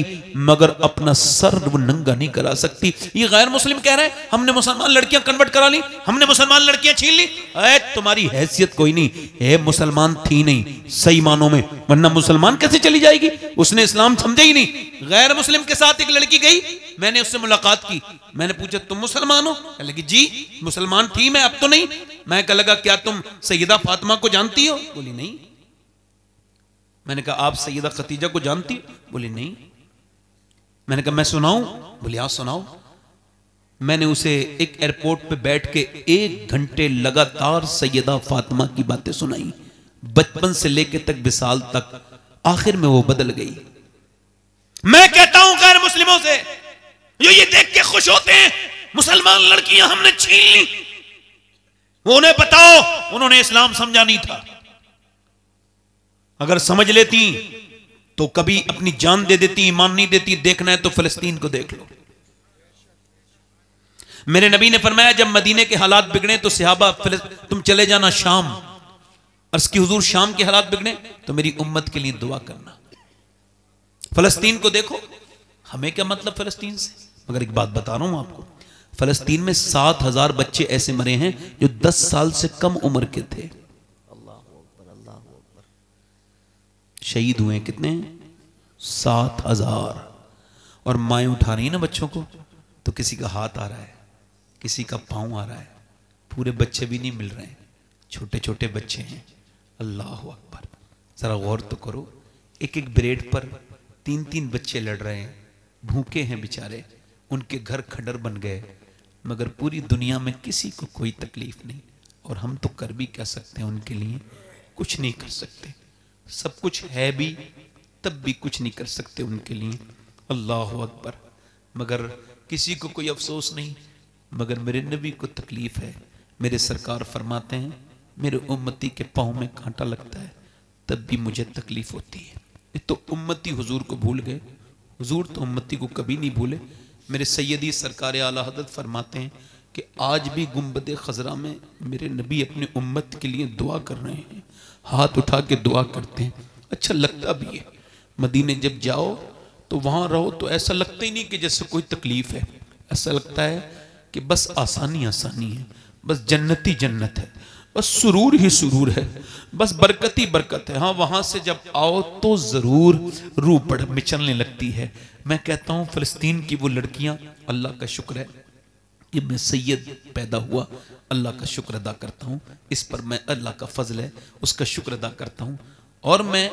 मगर अपना सर वो नंगा नहीं करा सकती। ये गैर मुस्लिम कह रहे हैं हमने मुसलमान लड़कियां कन्वर्ट करा ली, हमने मुसलमान लड़कियां छीन ली। ऐ तुम्हारी हैसियत कोई नहीं, मुसलमान थी नहीं सही मानों में, वरना मुसलमान कैसे चली जाएगी? उसने इस्लाम समझा ही नहीं। गैर मुस्लिम के साथ एक लड़की गई, मैंने उससे मुलाकात की, मैंने पूछा तुम मुसलमान हो? कहने लगी जी मुसलमान थी मैं, अब तो नहीं। मैं कहने लगा क्या तुम सैयदा फातिमा को जानती हो? बोली नहीं। मैंने कहा आप सैयदा खतीजा को जानती हो? बोली नहीं। मैंने कहा मैं सुनाऊं? बोली हाँ सुनाओ। मैंने उसे एक एयरपोर्ट पे बैठ के एक घंटे लगातार सैयदा फातिमा की बातें सुनाई, बचपन से लेके तक विसाल तक। आखिर में वो बदल गई। मैं कहता हूं गैर मुस्लिमों से जो ये देख के खुश होते हैं मुसलमान लड़कियां हमने छीन ली, उन्हें बताओ उन्होंने इस्लाम समझा नहीं था। अगर समझ लेती तो कभी अपनी जान दे देती, ईमान नहीं देती। देखना है तो फिलिस्तीन को देख लो। मेरे नबी ने फरमाया जब मदीने के हालात बिगड़े तो सहाबा तुम चले जाना शाम। अर्ज की हुजूर शाम के हालात बिगड़े तो मेरी उम्मत के लिए दुआ करना। फिलिस्तीन को देखो, हमें क्या मतलब फिलिस्तीन से, मगर एक बात बता रहा हूं आपको, फिलिस्तीन में सात हजार बच्चे ऐसे मरे हैं जो दस साल से कम उम्र के थे। शहीद हुए कितने? सात हजार। और माएं उठा रही हैं ना बच्चों को, तो किसी का हाथ आ रहा है, किसी का पाँव आ रहा है, पूरे बच्चे भी नहीं मिल रहे हैं, छोटे छोटे बच्चे हैं। अल्लाह अकबर। जरा गौर तो करो, एक एक ब्रेड पर तीन तीन बच्चे लड़ रहे हैं, भूखे हैं बेचारे, उनके घर खंडर बन गए, मगर पूरी दुनिया में किसी को कोई तकलीफ नहीं। और हम तो कर भी क्या सकते हैं उनके लिए? कुछ नहीं कर सकते। सब कुछ है भी तब भी कुछ नहीं कर सकते उनके लिए। अल्लाह अकबर। मगर किसी को कोई अफसोस नहीं, मगर मेरे नबी को तकलीफ़ है। मेरे सरकार फरमाते हैं मेरे उम्मती के पाँव में कांटा लगता है तब भी मुझे तकलीफ़ होती है। ये तो उम्मती हुजूर को भूल गए, हुजूर तो उम्मती को कभी नहीं भूले। मेरे सैयदी सरकार आला हज़रत फरमाते हैं कि आज भी गुंबद खजरा में मेरे नबी अपने उम्मत के लिए दुआ कर रहे हैं, हाथ उठा के दुआ करते हैं। अच्छा लगता भी है। मदीने जब जाओ तो वहाँ रहो तो ऐसा लगता ही नहीं कि जैसे कोई तकलीफ़ है, ऐसा लगता है कि बस आसानी आसानी है, बस जन्नती जन्नत है। बस सुरूर ही सुरूर है, बस बरकत ही बरकत है। हाँ, वहाँ से जब आओ तो ज़रूर रूह पड़ मिचलने लगती है। मैं कहता हूँ फ़लस्तीन की वो लड़कियाँ, अल्लाह का शुक्र है कि मैं सैयद पैदा हुआ, अल्लाह का शुक्र अदा करता हूँ इस पर, मैं अल्लाह का फजल है उसका शुक्र अदा करता हूँ। और मैं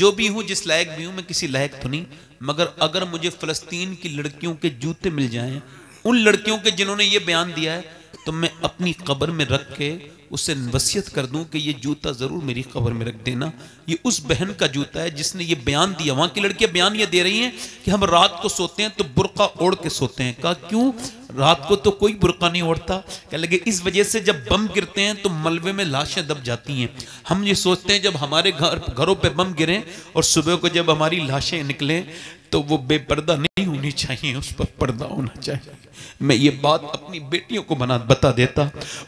जो भी हूँ, जिस लायक भी हूँ, मैं किसी लायक तो नहीं, मगर अगर मुझे फ़लस्तीन की लड़कियों के जूते मिल जाएँ, उन लड़कियों के जिन्होंने ये बयान दिया है, तो मैं अपनी कब्र में रख के उससे वसीयत कर दूं कि ये जूता ज़रूर मेरी कब्र में रख देना। ये उस बहन का जूता है जिसने ये बयान दिया। वहाँ की लड़कियाँ बयान ये दे रही हैं कि हम रात को सोते हैं तो बुरका ओढ़ के सोते हैं। कहा क्यों? रात को तो कोई बुरका नहीं ओढ़ता। कह लगे इस वजह से जब बम गिरते हैं तो मलबे में लाशें दब जाती हैं। हम ये सोचते हैं जब हमारे घर घरों पर बम गिरें और सुबह को जब हमारी लाशें निकलें तो वो बेपर्दा नहीं होनी चाहिए, उस पर पर्दा होना चाहिए। मैं ये बात अपनी बेटियों को बना बता देता,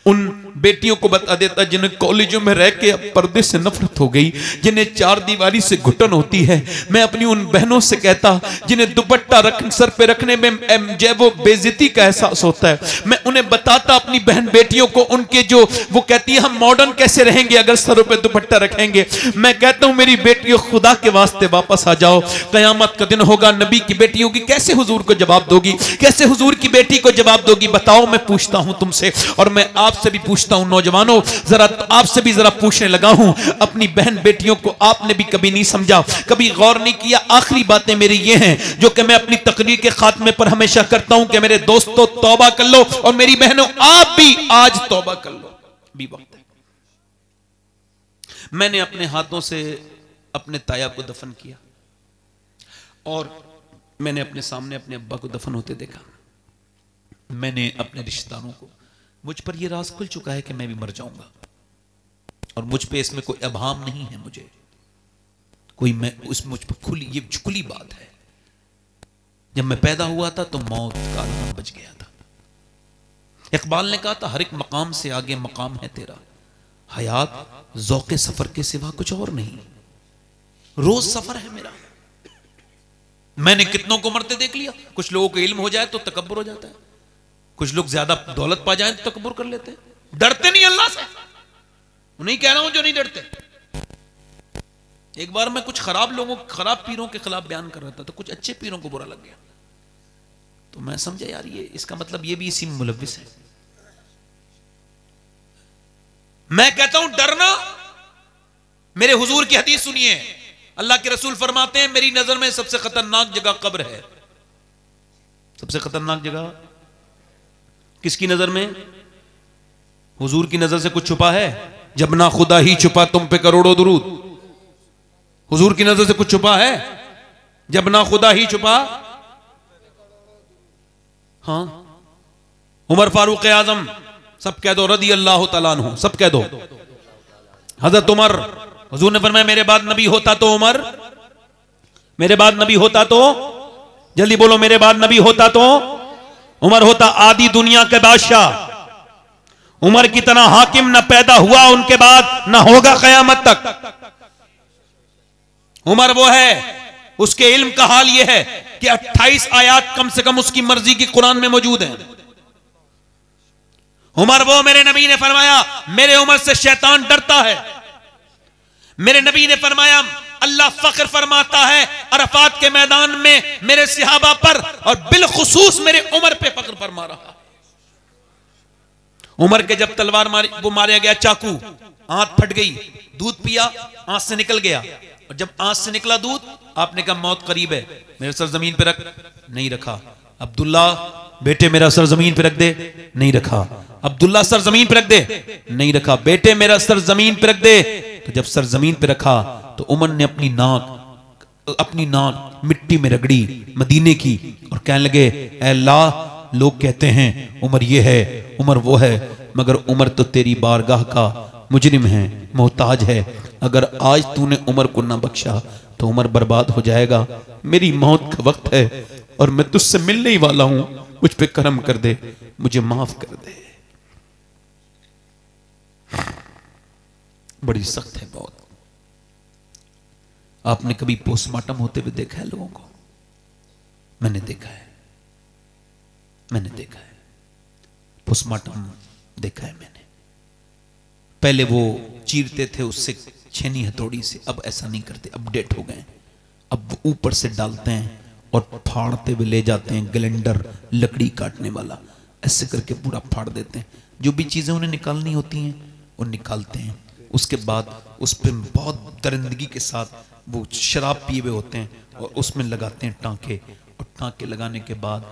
उन बेटियों को बता देता जिन्हें कॉलेजों में रह के अब पर्दे से नफरत हो गई, जिन्हें चार दीवारी से घुटन होती है। मैं अपनी उन बहनों से कहता जिन्हें दुपट्टा रख सर पे रखने में वो बेइज्जती का एहसास होता है, मैं उन्हें बताता अपनी बहन बेटियों को, उनके जो वो कहती है हम मॉडर्न कैसे रहेंगे अगर सरों पर दुपट्टा रखेंगे। मैं कहता हूँ मेरी बेटियों खुदा के वास्ते वापस आ जाओ, कयामत का दिन होगा, नबी की बेटियों की कैसे हुजूर को जवाब दोगी, कैसे हुजूर की बेटी को जवाब दोगी? बताओ, मैं पूछता हूं तुमसे और मैं आपसे भी पूछता हूं नौजवानों, जरा आपसे भी जरा पूछने लगा हूं। अपनी बहन बेटियों को आपने भी कभी नहीं समझा, कभी गौर नहीं किया। आखिरी बातें मेरी ये हैं जो कि मैं अपनी तकरीर के खात्मे पर हमेशा करता हूं कि मेरे दोस्तों तौबा कर लो, और मेरी बहनों आप भी आज तौबा कर लो। भी वक्त है। मैंने अपने हाथों से अपने ताया को दफन किया और मैंने अपने सामने अपने अब्बा को दफन होते देखा। मैंने अपने रिश्तेदारों को, मुझ पर यह राज खुल चुका है कि मैं भी मर जाऊंगा और मुझ पे इसमें कोई अभाम नहीं है, मुझे कोई मैं उस मुझ पर खुली ये खुली बात है। जब मैं पैदा हुआ था तो मौत का राह बच गया था। इकबाल ने कहा था हर एक मकाम से आगे मकाम है तेरा, हयात ज़ौक़े सफर के सिवा कुछ और नहीं। रोज सफर है मेरा। मैंने कितनों को मरते देख लिया। कुछ लोगों को इल्म हो जाए तो तकब्बुर हो जाता है, कुछ लोग ज्यादा दौलत पा जाए तो तकब्बुर कर लेते हैं, डरते नहीं अल्लाह से। उन्हीं कह रहा हूं जो नहीं डरते। एक बार मैं कुछ खराब लोगों, खराब पीरों के खिलाफ बयान कर रहा था तो कुछ अच्छे पीरों को बुरा लग गया, तो मैं समझा यार ये इसका मतलब ये भी इसी में मुलविस है। मैं कहता हूं डरना, मेरे हुजूर की हदीस सुनिए। अल्लाह के रसूल फरमाते हैं मेरी नजर में सबसे खतरनाक जगह कब्र है। सबसे खतरनाक जगह किसकी नजर में? हुजूर की नजर से कुछ छुपा है? जब ना खुदा ही छुपा तुम पे करोड़ों दुरूद। हुजूर की नजर से कुछ छुपा है? जब ना खुदा ही छुपा। हाँ, उमर फारूक आजम सब कह दो, रदी अल्लाह तआला अन्हु सब कह दो। हजरत उमर, हुजूर ने फरमाया मेरे बाद नबी होता तो उमर, मेरे बाद नबी होता तो, जल्दी बोलो मेरे बाद नबी होता तो उमर होता। आधी दुनिया के बादशाह, उमर की तरह हाकिम न पैदा हुआ उनके बाद न होगा कयामत तक। उमर वो है, उसके इल्म का हाल यह है कि अट्ठाईस आयत कम से कम उसकी मर्जी की कुरान में मौजूद है। उमर वो, मेरे नबी ने फरमाया मेरे उमर से शैतान डरता है। मेरे नबी ने फरमाया अल्लाह फख्र फरमाता है अरफात के मैदान में मेरे सहाबा पर और बिलखुसूस मेरे उमर पे फख्र फरमा रहा। उमर के जब तलवार मारी, वो मारा गया चाकू, आंत फट गई, दूध पिया आंत से निकल गया, और जब आंत से निकला दूध आपने कहा मौत करीब है, मेरे सर जमीन पे रख, नहीं रखा। अब्दुल्ला बेटे मेरा सर जमीन पे रख दे, नहीं रखा। अब्दुल्ला सर जमीन पे रख दे, नहीं रखा। बेटे मेरा सर जमीन पे रख दे, तो जब सर जमीन पे रखा तो उमर ने अपनी नाक अपनी नाक मिट्टी में रगड़ी मदीने की और कहने लगे ऐ अल्लाह, लोग कहते हैं उमर ये है, उमर वो है, मगर उमर तो तेरी बारगाह का मुजरिम है, मोहताज है। अगर आज तूने उमर को ना बख्शा तो उमर बर्बाद हो जाएगा। मेरी मौत का वक्त है और मैं तुझसे मिलने ही वाला हूं, मुझ पे करम कर दे, मुझे माफ कर दे। बड़ी सख्त है मौत। आपने कभी पोस्टमार्टम होते हुए देखा है लोगों को? मैंने देखा है, मैंने देखा है पोस्टमार्टम देखा है मैंने। पहले वो चीरते थे उससे छेनी हथौड़ी से, अब ऐसा नहीं करते, अपडेट हो गए। अब ऊपर से डालते हैं और फाड़ते हुए ले जाते हैं ग्लेंडर, लकड़ी काटने वाला, ऐसे करके पूरा फाड़ देते हैं। जो भी चीज़ें उन्हें निकालनी होती हैं वो निकालते हैं। उसके बाद उस पर बहुत दरिंदगी के साथ वो शराब पिए हुए होते हैं और उसमें लगाते हैं टाँके, और टाँके लगाने के बाद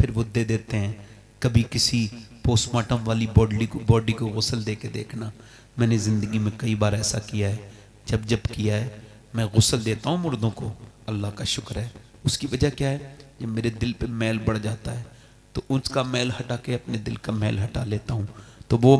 फिर वो दे देते हैं। कभी किसी पोस्टमार्टम वाली बॉडी को बॉडी को गुस्ल दे के देखना, मैंने ज़िंदगी में कई बार ऐसा किया है। जब जब किया है मैं गुस्ल देता हूँ मुर्दों को, अल्लाह का शुक्र है। उसकी वजह क्या है, जब मेरे दिल पे मैल बढ़ जाता है तो उसका मैल हटा के अपने दिल का मैल हटा लेता हूँ। तो वो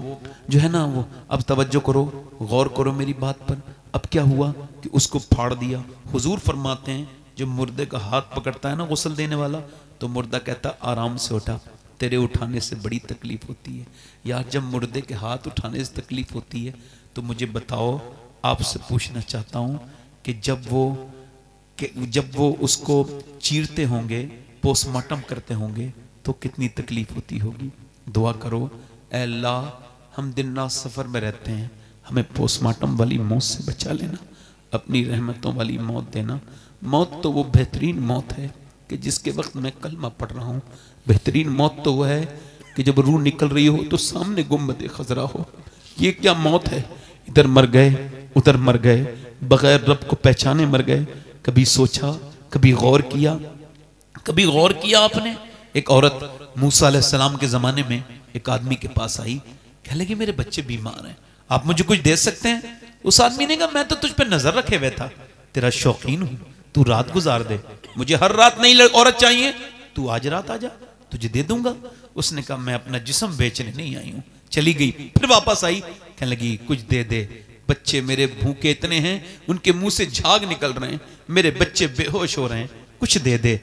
जो है ना वो, अब तवज्जो करो, गौर करो मेरी बात पर। अब क्या हुआ कि उसको फाड़ दिया। हुजूर फरमाते हैं जो मुर्दे का हाथ पकड़ता है ना गुस्ल देने वाला, तो मुर्दा कहता है आराम से उठा, तेरे उठाने से बड़ी तकलीफ़ होती है। यार जब मुर्दे के हाथ उठाने से तकलीफ़ होती है तो मुझे बताओ, आपसे पूछना चाहता हूँ कि जब वो कि जब वो उसको चीरते होंगे, पोस्टमार्टम करते होंगे तो कितनी तकलीफ़ होती होगी। दुआ करो, ऐ अल्लाह हम दिन रात सफ़र में रहते हैं, हमें पोस्टमार्टम वाली मौत से बचा लेना, अपनी रहमतों वाली मौत देना। मौत तो वो बेहतरीन मौत है कि जिसके वक्त मैं कलमा पढ़ रहा हूँ। बेहतरीन मौत तो वह है कि जब रूह निकल रही हो तो सामने गुम्बद खजरा हो। ये क्या मौत है, इधर मर गए उधर मर गए, बग़ैर रब को पहचाने मर गए। कभी सोचा, कभी गौर किया, कभी गौर किया आपने? एक औरत मूसा अलैहिस्सलाम के ज़माने में एक आदमी के पास आई, कह लगी मेरे बच्चे बीमार हैं, आप मुझे कुछ दे सकते हैं? उस आदमी ने कहा मैं तो तुझ पर नज़र रखे हुए था, तेरा शौकीन हूँ, तू रात गुजार दे, मुझे हर रात नहीं औरत चाहिए, तू आज रात आ जा, तुझे दे दूंगा। उसने कहा मैं अपना जिस्म बेचने नहीं आई हूँ। चली गई, फिर वापस आई, कहने लगी कुछ दे दे, बच्चे मेरे भूखे इतने हैं, उनके मुंह से झाग निकल रहे हैं, मेरे बच्चे बेहोश हो रहे हैं, कुछ दे दे।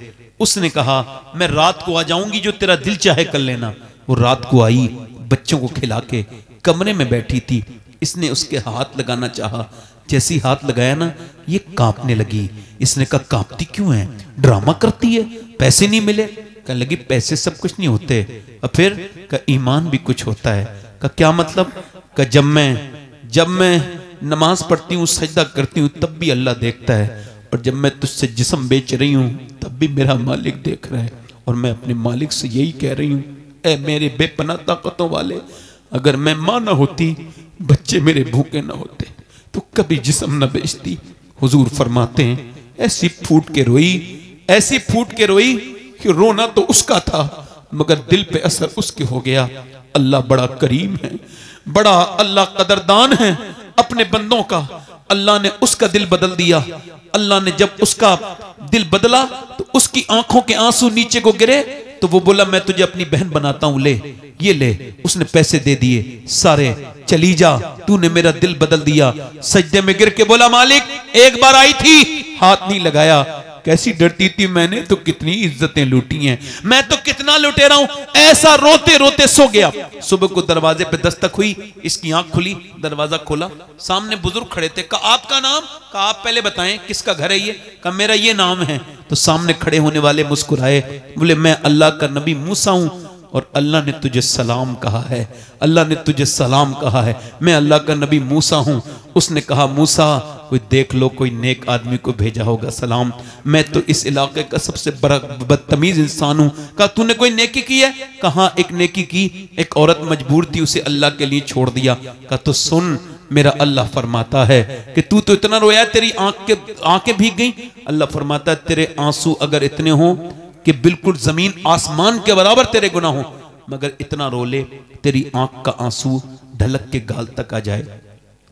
उसने कहा मैं रात को आ जाऊंगी, जो तेरा दिल चाहे कर लेना। वो रात को आई, बच्चों को खिला के कमरे में बैठी थी। इसने उसके हाथ लगाना चाहा, जैसी हाथ लगाया ना ये कांपने लगी। इसने कहा कांपती क्यों है, ड्रामा करती है, पैसे नहीं मिले? कहने लगी पैसे सब कुछ नहीं होते, और फिर का ईमान भी कुछ होता है। का क्या मतलब? का जब मैं जब मैं नमाज पढ़ती हूँ, सजदा करती हूँ, तब भी अल्लाह देखता है, और जब मैं तुझसे जिस्म बेच रही हूँ तब भी मेरा मालिक देख रहा है। और मैं अपने मालिक से यही कह रही हूँ, ऐ मेरे बेपनाह ताकतों वाले, अगर मैं माँ ना होती, बच्चे मेरे भूखे ना होते, तो कभी जिस्म ना बेचती। हुजूर फरमाते हैं ऐसी फूट के रोई, ऐसी फूट के रोई कि रोना तो उसका था मगर दिल पे असर उसके हो गया। अल्लाह बड़ा करीम है, बड़ा अल्लाह कदरदान है अपने बंदों का। अल्लाह ने उसका दिल बदल दिया। अल्लाह ने जब उसका दिल बदला तो उसकी आंखों के आंसू नीचे को गिरे, तो वो बोला मैं तुझे अपनी बहन बनाता हूं, ले ये ले। उसने पैसे दे दिए सारे, चली जा, तूने मेरा दिल बदल दिया। सजदे में गिर के बोला मालिक एक बार आई थी, हाथ नहीं लगाया, कैसी डरती थी, मैंने तो कितनी इज्जतें लूटी हैं, मैं तो कितना लुटेरा हूं। ऐसा रोते रोते सो गया। सुबह को दरवाजे पे दस्तक हुई, इसकी आंख खुली, दरवाजा खोला, सामने बुजुर्ग खड़े थे। कहा आपका नाम? कहा आप पहले बताएं किसका घर है ये? कहा मेरा ये नाम है। तो सामने खड़े होने वाले मुस्कुराए, बोले मैं अल्लाह का नबी मूसा हूं, और अल्लाह ने तुझे सलाम कहा है, अल्लाह ने तुझे सलाम कहा है, मैं अल्लाह का नबी मूसा हूँ। उसने कहा मूसा कोई देख लो, कोई नेक आदमी को भेजा होगा सलाम, मैं तो इस इलाके का सबसे बड़ा बदतमीज़ इंसान हूँ। कहा तूने कोई नेकी की है? कहा एक नेकी की, एक औरत मजबूर थी, उसे अल्लाह के लिए छोड़ दिया। कहा तो सुन, मेरा अल्लाह फरमाता है कि तू तो इतना रोया तेरी आँख के आँखें भीग गई, अल्लाह फरमाता है तेरे आंसू अगर इतने हों कि बिल्कुल जमीन आसमान के बराबर तेरे गुनाह हो, मगर इतना रो ले तेरी आंख का आंसू ढलक के गाल तक आ जाए,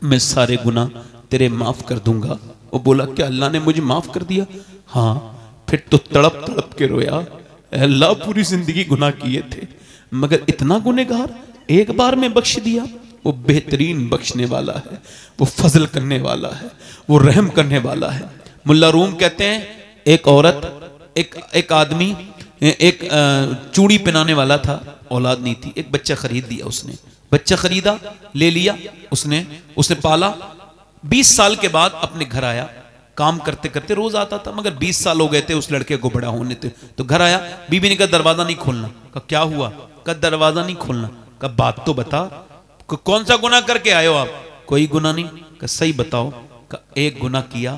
मैं सारे गुनाह तेरे माफ कर दूंगा। वो बोला क्या अल्लाह ने मुझे माफ कर दिया? हाँ। फिर तो तड़प तड़प के रोया, अल्लाह पूरी जिंदगी गुनाह किए थे मगर इतना गुनहगार एक बार में बख्श दिया। वो बेहतरीन बख्शने वाला है, वो फजल करने वाला है, वो रहम करने वाला है। मुल्ला रूम कहते हैं एक औरत, एक एक आदमी, एक चूड़ी पहनाने वाला था, औलाद नहीं थी, एक बच्चा खरीद लिया उसने, बच्चा खरीदा, ले लिया उसने, उसे पाला। बीस साल के बाद अपने घर आया, काम करते करते रोज आता था मगर बीस साल हो गए थे उस लड़के को बड़ा होने थे। तो घर आया, बीबी ने कहा दरवाजा नहीं खोलना। कहा क्या हुआ? कहा दरवाजा नहीं खोलना। कहा बात तो बता, को कौन सा गुनाह करके आए हो आप? कोई गुनाह नहीं। का सही बताओ। का एक गुनाह किया,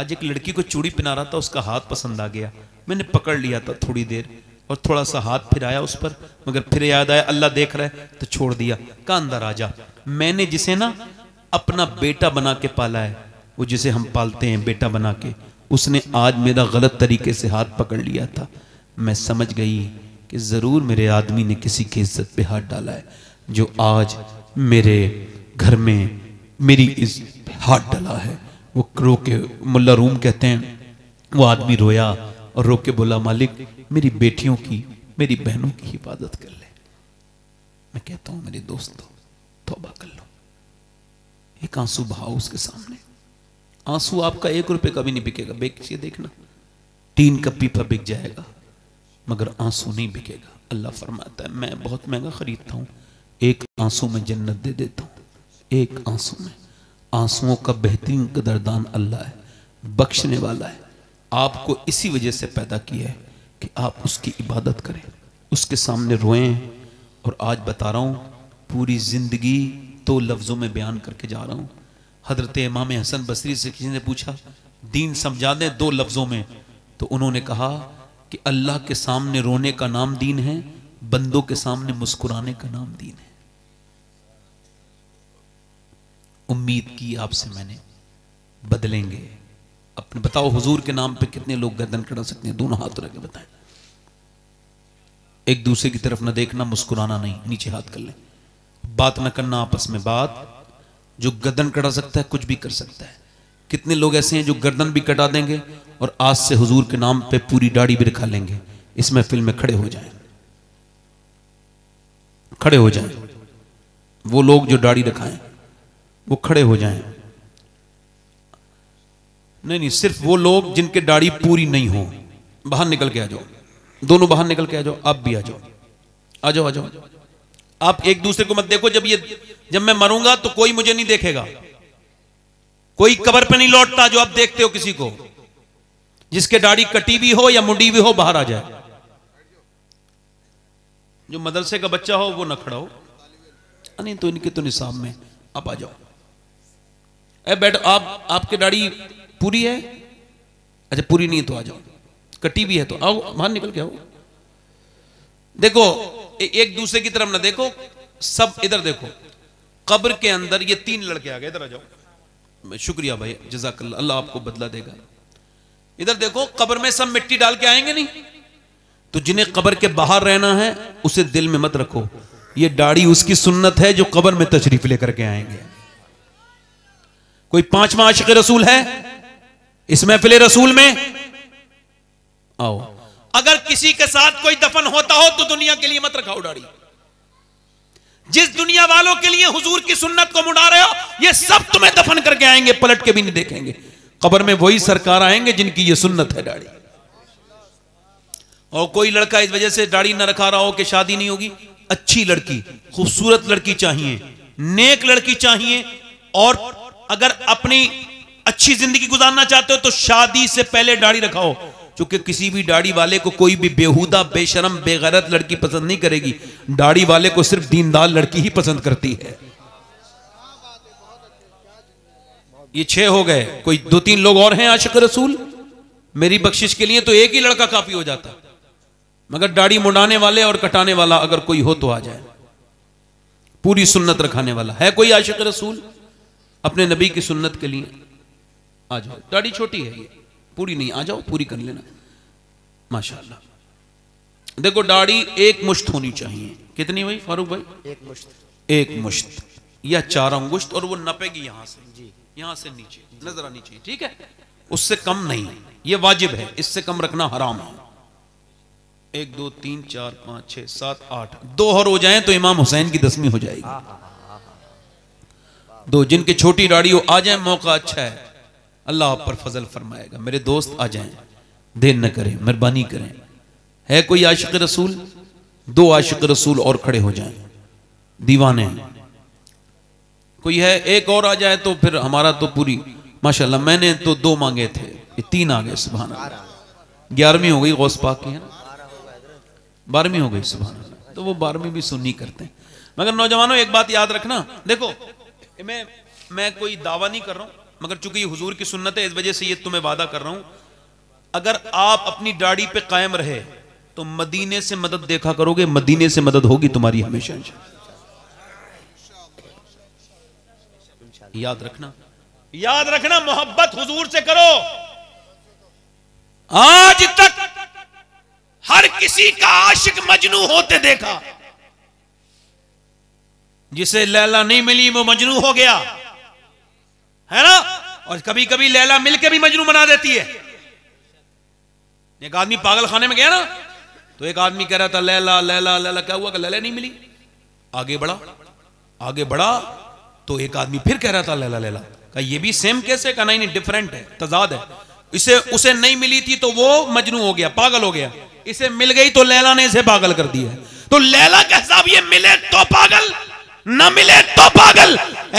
आज एक लड़की को चूड़ी पहना रहा था, उसका हाथ पसंद आ गया, मैंने पकड़ लिया था थोड़ी देर और थोड़ा सा हाथ फिराया उस पर, मगर फिर याद आया अल्लाह देख रहा है तो छोड़ दिया। का अंदर आ जा। मैंने जिसे ना अपना बेटा बना के पाला है, वो जिसे हम पालते हैं बेटा बना के, उसने आज मेरा गलत तरीके से हाथ पकड़ लिया था। मैं समझ गई कि ज़रूर मेरे आदमी ने किसी की इज्जत पे हाथ डाला है जो आज मेरे घर में मेरी इज्जत पे हाथ डाला है। वो रो के, मुल्ला रूम कहते हैं, वो आदमी रोया और रो के बोला, मालिक मेरी बेटियों की मेरी बहनों की हिफाजत कर ले। मैं कहता हूँ मेरे दोस्तों तौबा कर लो। एक आंसू बहाओ उसके सामने। आंसू आपका एक रुपये का भी नहीं बिकेगा, बेचिए देखना, तीन का पीपा बिक जाएगा मगर आंसू नहीं बिकेगा। अल्लाह फरमाता है मैं बहुत महंगा खरीदता हूँ, एक आंसू में जन्नत दे देता हूँ। एक आंसू में, आंसुओं का बेहतरीन कदरदान अल्लाह है, बख्शने वाला है। आपको इसी वजह से पैदा किया है कि आप उसकी इबादत करें, उसके सामने रोएं। और आज बता रहा हूँ पूरी ज़िंदगी तो लफ्ज़ों में बयान करके जा रहा हूँ। हज़रत इमाम हसन बसरी से किसी ने पूछा दीन समझा दें दो लफ्ज़ों में, तो उन्होंने कहा कि अल्लाह के सामने रोने का नाम दीन है, बंदों के सामने मुस्कुराने का नाम दीन है। उम्मीद की आपसे मैंने बदलेंगे अपने। बताओ हुजूर के नाम पे कितने लोग गर्दन खड़ा सकते हैं? दोनों हाथ रख के बताएं। एक दूसरे की तरफ ना देखना, मुस्कुराना नहीं, नीचे हाथ कर लें, बात ना करना आपस में। बात जो गर्दन कटा सकता है कुछ भी कर सकता है। कितने लोग ऐसे हैं जो गर्दन भी कटा देंगे और आज से हुजूर के नाम पे पूरी दाढ़ी भी रखा लेंगे, इस महफिल में खड़े हो जाएं, खड़े हो जाएं। वो लोग जो दाढ़ी रखाएं वो खड़े हो जाएं। नहीं नहीं, सिर्फ वो लोग जिनके दाढ़ी पूरी नहीं हो। बाहर निकल के आ जाओ, दोनों बाहर निकल के आ जाओ, आप भी आ जाओ, आ जाओ आ जाओ। आप एक दूसरे को मत देखो। जब ये जब मैं मरूंगा तो कोई मुझे नहीं देखेगा, कोई कब्र पे नहीं लौटता। जो आप देखते हो किसी को जिसके दाढ़ी कटी भी हो या मुंडी भी हो, बाहर आ जाए। जो मदरसे का बच्चा हो वो न खड़ा हो, नहीं तो इनके तो निसाब में आप आ जाओ। ए बैठो आप, आपकी दाढ़ी पूरी है? अच्छा पूरी नहीं है तो आ जाओ, कटी भी है तो आओ, बाहर निकल के आओ। देखो एक दूसरे की तरफ ना देखो, सब इधर देखो। कब्र के अंदर ये तीन लड़के आ गए, इधर आ जाओ। शुक्रिया भाई, जज़ाकल्लाह, अल्लाह आपको बदला देगा। इधर देखो, कब्र में सब मिट्टी डाल के आएंगे नहीं तो जिन्हें कब्र के बाहर रहना है उसे दिल में मत रखो। ये दाढ़ी उसकी सुन्नत है जो कब्र में तशरीफ लेकर के आएंगे। कोई पांचवा आशिक रसूल है इस महफिल रसूल में? आओ। अगर किसी के साथ कोई दफन होता हो तो दुनिया के लिए मत रखाओ दाढ़ी। जिस दुनिया वालों के लिए हुजूर की सुन्नत को मुड़ा रहे हो, ये सब तुम्हें दफन करके आएंगे, पलट के भी नहीं देखेंगे। कब्र में वही सरकार आएंगे जिनकी ये सुन्नत है दाढ़ी। और कोई लड़का इस वजह से दाढ़ी न रखा रहा हो कि शादी नहीं होगी। अच्छी लड़की, खूबसूरत लड़की चाहिए, नेक लड़की चाहिए। और अगर अपनी अच्छी जिंदगी गुजारना चाहते हो तो शादी से पहले दाढ़ी रखाओ, क्योंकि किसी भी दाढ़ी वाले को कोई भी बेहुदा, बेशरम, बेगैरत लड़की पसंद नहीं करेगी। दाढ़ी वाले को सिर्फ दीनदार लड़की ही पसंद करती है। ये छह हो गए, कोई दो तीन लोग और हैं आशिक रसूल। मेरी बख्शिश के लिए तो एक ही लड़का काफी हो जाता, मगर दाढ़ी मुंडाने वाले और कटाने वाला अगर कोई हो तो आ जाए। पूरी सुन्नत रखाने वाला है कोई आशिक रसूल अपने नबी की सुन्नत के लिए? आ जाओ। दाढ़ी छोटी है, ये पूरी नहीं, आ जाओ, पूरी कर लेना माशाल्लाह। देखो दाढ़ी एक मुश्त होनी चाहिए। कितनी भाई फारूक भाई? एक मुश्त। एक मुश्त या चार अंगुश्त, और वो नपेगी यहाँ से, यहाँ से नीचे नजर आनी चाहिए, ठीक है? उससे कम नहीं, ये वाजिब है, इससे कम रखना हराम है। एक दो तीन चार पांच छह सात आठ, दो और हो जाए तो इमाम हुसैन की दसवीं हो जाएगी। दो जिनकी छोटी दाढ़ी हो आ जाए, मौका अच्छा है, अल्लाह आप पर फजल फरमाएगा। मेरे दोस्त आ जाएं, देर न करें, मेहरबानी करें। है कोई आशिक रसूल? दो आशिक रसूल और खड़े हो जाएं, दीवाने कोई है? एक और आ जाए तो फिर हमारा तो पूरी माशाल्लाह। मैंने तो दो मांगे थे, ये तीन आ गए, सुभान अल्लाह। ग्यारहवीं हो गई गौस पाक की, है ना? बारहवीं हो गई, सुभान अल्लाह। तो वो बारहवीं भी सुन्नी करते हैं। मगर नौजवानों एक बात याद रखना, देखो मैं मैं कोई दावा नहीं कर रहा हूँ, मगर चूंकि हुजूर की सुन्नत है इस वजह से ये तुम्हें वादा कर रहा हूँ, अगर आप अपनी दाढ़ी पे कायम रहे तो मदीने से मदद देखा करोगे, मदीने से मदद होगी तुम्हारी हमेशा, याद रखना, याद रखना, मोहब्बत हुजूर से करो। आज तक हर किसी का आशिक मजनू होते देखा, जिसे लैला नहीं मिली वो मजनू हो गया, है ना, और कभी कभी लैला मिलके भी मजनू बना देती है। एक आदमी पागल खाने में गया ना, तो एक आदमी कह रहा था लैला लैला लैला, क्या हुआ कि लैला नहीं मिली, आगे बढ़ा आगे बढ़ा तो एक आदमी फिर कह रहा था लैला लैला, का ये भी सेम कैसे, का नहीं नहीं डिफरेंट है, तजाद है, इसे उसे नहीं मिली थी तो वो मजनू हो गया, पागल हो गया, इसे मिल गई तो लैला ने इसे पागल कर दिया। तो लैला का हिसाब ये मिले तो पागल, ना मिले तो पागल,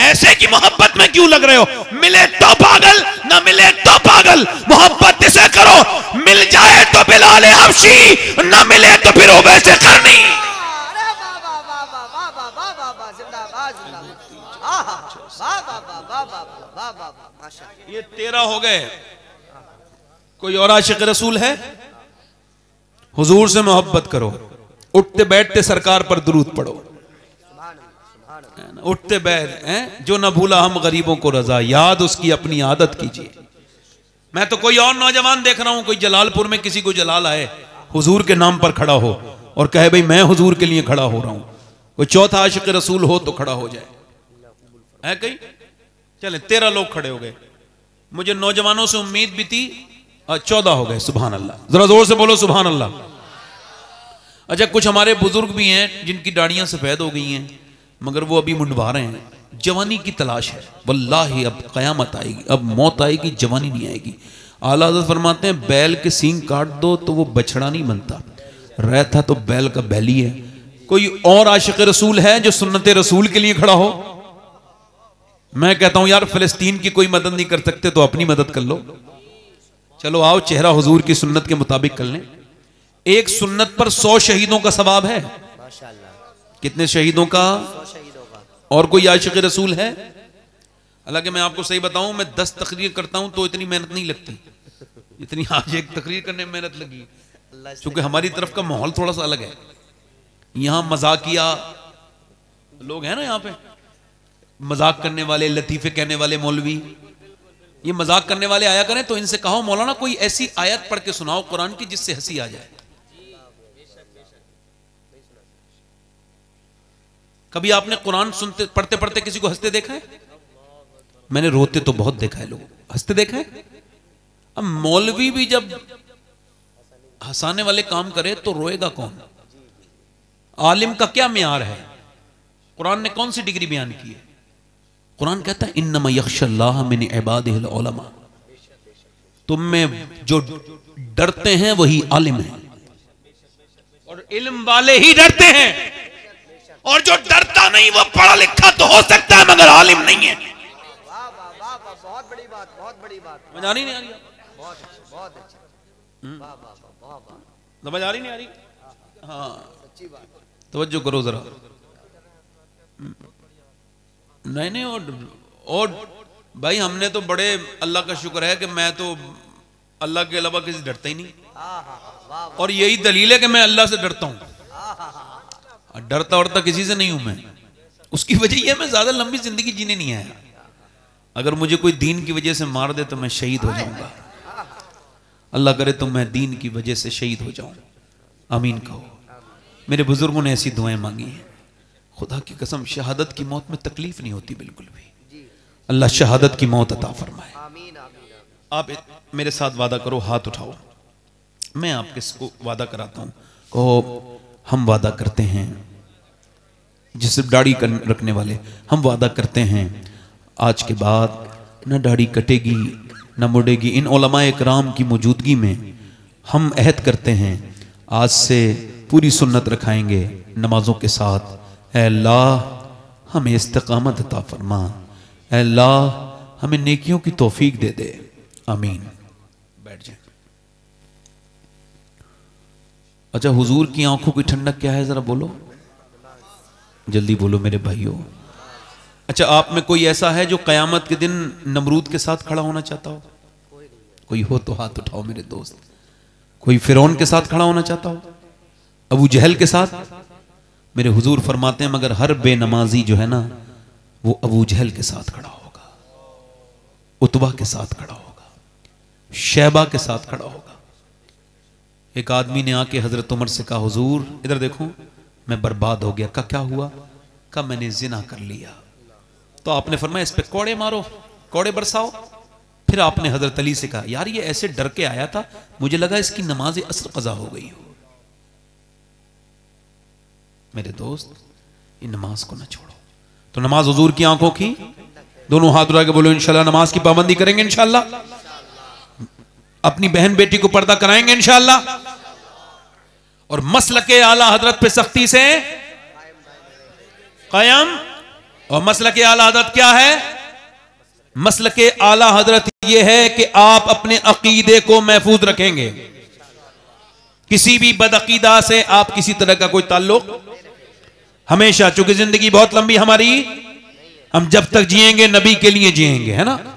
ऐसे की मोहब्बत में क्यों लग रहे हो, मिले तो पागल, ना मिले तो पागल, मोहब्बत इसे करो, मिल जाए तो बिलाल हबशी, ना मिले तो फिर हो वैसे करनी। ये तेरा हो गए, कोई और आशिक रसूल है? हुजूर से मोहब्बत करो, उठते बैठते सरकार पर दुरूद पढ़ो, उठते बैठ हैं जो न भूला हम गरीबों को रजा, याद उसकी अपनी आदत कीजिए। मैं तो कोई और नौजवान देख रहा हूं, कोई जलालपुर में किसी को जलाल आए, हुजूर के नाम पर खड़ा हो और कहे भाई मैं हुजूर के लिए खड़ा हो रहा हूं, कोई चौथा आशिक रसूल हो तो खड़ा हो जाए, है कहीं? चले तेरह लोग खड़े हो गए, मुझे नौजवानों से उम्मीद भी थी, चौदह हो गए, सुभान अल्लाह, जरा जोर से बोलो सुभान अल्लाह। अच्छा कुछ हमारे बुजुर्ग भी हैं जिनकी दाढ़ियां सफेद हो गई हैं, मगर वो अभी मुंडवा रहे हैं, जवानी की तलाश है, वल्लाही अब कयामत आएगी, अब मौत आएगी, जवानी नहीं आएगी। आला हज़रत फरमाते हैं बैल के सींग काट दो तो वो बछड़ा नहीं बनता, रहता तो बैल का बैली है। कोई और आशिक रसूल है जो सुन्नत रसूल के लिए खड़ा हो? मैं कहता हूं यार फिलिस्तीन की कोई मदद नहीं कर सकते तो अपनी मदद कर लो, चलो आओ चेहरा हुजूर की सुन्नत के मुताबिक कर लें। एक सुन्नत पर सौ शहीदों का सवाब है, कितने शहीदों का? और कोई आशिक रसूल है? हालांकि मैं आपको सही बताऊं, मैं दस तकरीर करता हूं तो इतनी मेहनत नहीं लगती इतनी आज एक तकरीर करने में मेहनत लगी, क्योंकि हमारी तरफ का माहौल थोड़ा सा अलग है। यहां मजाकिया लोग हैं ना, यहाँ पे मजाक करने वाले, लतीफे कहने वाले मौलवी, ये मजाक करने वाले आया करें, तो इनसे कहो मौलाना कोई ऐसी आयत पढ़ के सुनाओ कुरान की जिससे हंसी आ जाए। कभी आपने कुरान सुनते पढ़ते पढ़ते किसी को हंसते देखा है? मैंने रोते तो बहुत देखा है, लोग हंसते देखा है। अब मौलवी भी जब हंसाने वाले काम करे तो रोएगा कौन? आलिम का क्या म्यार है? कुरान ने कौन सी डिग्री बयान की है? कुरान कहता है इन्नमा यख्शल्लाह मिन इबादिहिल उलमा, तुम में जो डरते हैं वही आलिम हैं, और इल्म वाले ही डरते हैं, और जो डरता नहीं वो पढ़ा लिखा तो हो सकता है मगर आलिम नहीं है। बहुत बड़ी बात, बहुत बड़ी बात, समझ आ रही नहीं आ रही? बहुत बहुत अच्छा, समझ आ रही नहीं आ रही? हाँ सच्ची बात, तवज्जो करो जरा। नहीं नहीं, और और भाई हमने तो बड़े, अल्लाह का शुक्र है कि मैं तो अल्लाह के अलावा किसी डरता ही नहीं, और यही दलील है कि मैं अल्लाह से डरता हूँ, डरता औरता किसी से नहीं हूँ मैं। उसकी वजह यह मैं ज्यादा लंबी जिंदगी जीने नहीं आया, अगर मुझे कोई दीन की वजह से मार दे तो मैं शहीद हो जाऊंगा, अल्लाह करे तो मैं दीन की वजह से शहीद हो जाऊँ, आमीन कहो। मेरे बुजुर्गों ने ऐसी दुआएं मांगी हैं, खुदा की कसम शहादत की मौत में तकलीफ नहीं होती बिल्कुल भी, अल्लाह शहादत की मौत अता फरमाए। आप मेरे साथ वादा करो, हाथ उठाओ, मैं आपके इसको वादा कराता हूँ, कहो हम वादा करते हैं, जिस दाढ़ी रखने वाले, हम वादा करते हैं आज के बाद न दाढ़ी कटेगी न मुड़ेगी, इन उलमा इकराम की मौजूदगी में हम अहद करते हैं आज से पूरी सुन्नत रखाएंगे नमाजों के साथ। ऐ अल्लाह हमें इस्तिकामत अता फरमा, ऐ अल्लाह हमें नेकियों की तौफीक दे दे, आमीन। बैठ जाए। अच्छा हुजूर की आंखों की ठंडक क्या है, जरा बोलो, जल्दी बोलो मेरे भाइयों। अच्छा, आप में कोई ऐसा है जो कयामत के दिन नमरूद के साथ खड़ा होना चाहता हो? कोई हो तो हाथ उठाओ मेरे दोस्त। कोई फिरौन के साथ खड़ा होना चाहता हो? अबू जहल के साथ? मेरे हुजूर फरमाते हैं मगर हर बेनमाजी जो है ना वो अबू जहल के साथ खड़ा होगा, उतबा के साथ खड़ा होगा, शैबा के साथ खड़ा होगा। एक आदमी ने आके हजरत उमर से कहा, हुजूर इधर देखो मैं बर्बाद हो गया। का क्या हुआ? का मैंने जिना कर लिया। तो आपने फरमाया इस पे कोड़े मारो, कोड़े बरसाओ। फिर आपने हजरत अली से कहा, यार ये ऐसे डर के आया था, मुझे लगा इसकी नमाज असर कजा हो गई हो। मेरे दोस्त ये नमाज को ना छोड़ो। तो नमाज हुजूर की आंखों की, दोनों हाथ उठा के बोलो इंशाल्लाह नमाज की पाबंदी करेंगे इंशाल्लाह, अपनी बहन बेटी को पर्दा कराएंगे इंशाल्लाह, और मसलके आला हजरत पे सख्ती से कायम। और मसलके आला हजरत क्या है? मसलके आला हजरत ये है कि आप अपने अकीदे को महफूज रखेंगे, किसी भी बदअकीदा से आप किसी तरह का कोई ताल्लुक हमेशा, चूंकि जिंदगी बहुत लंबी हमारी, हम जब तक जिएंगे नबी के लिए जिएंगे, है ना।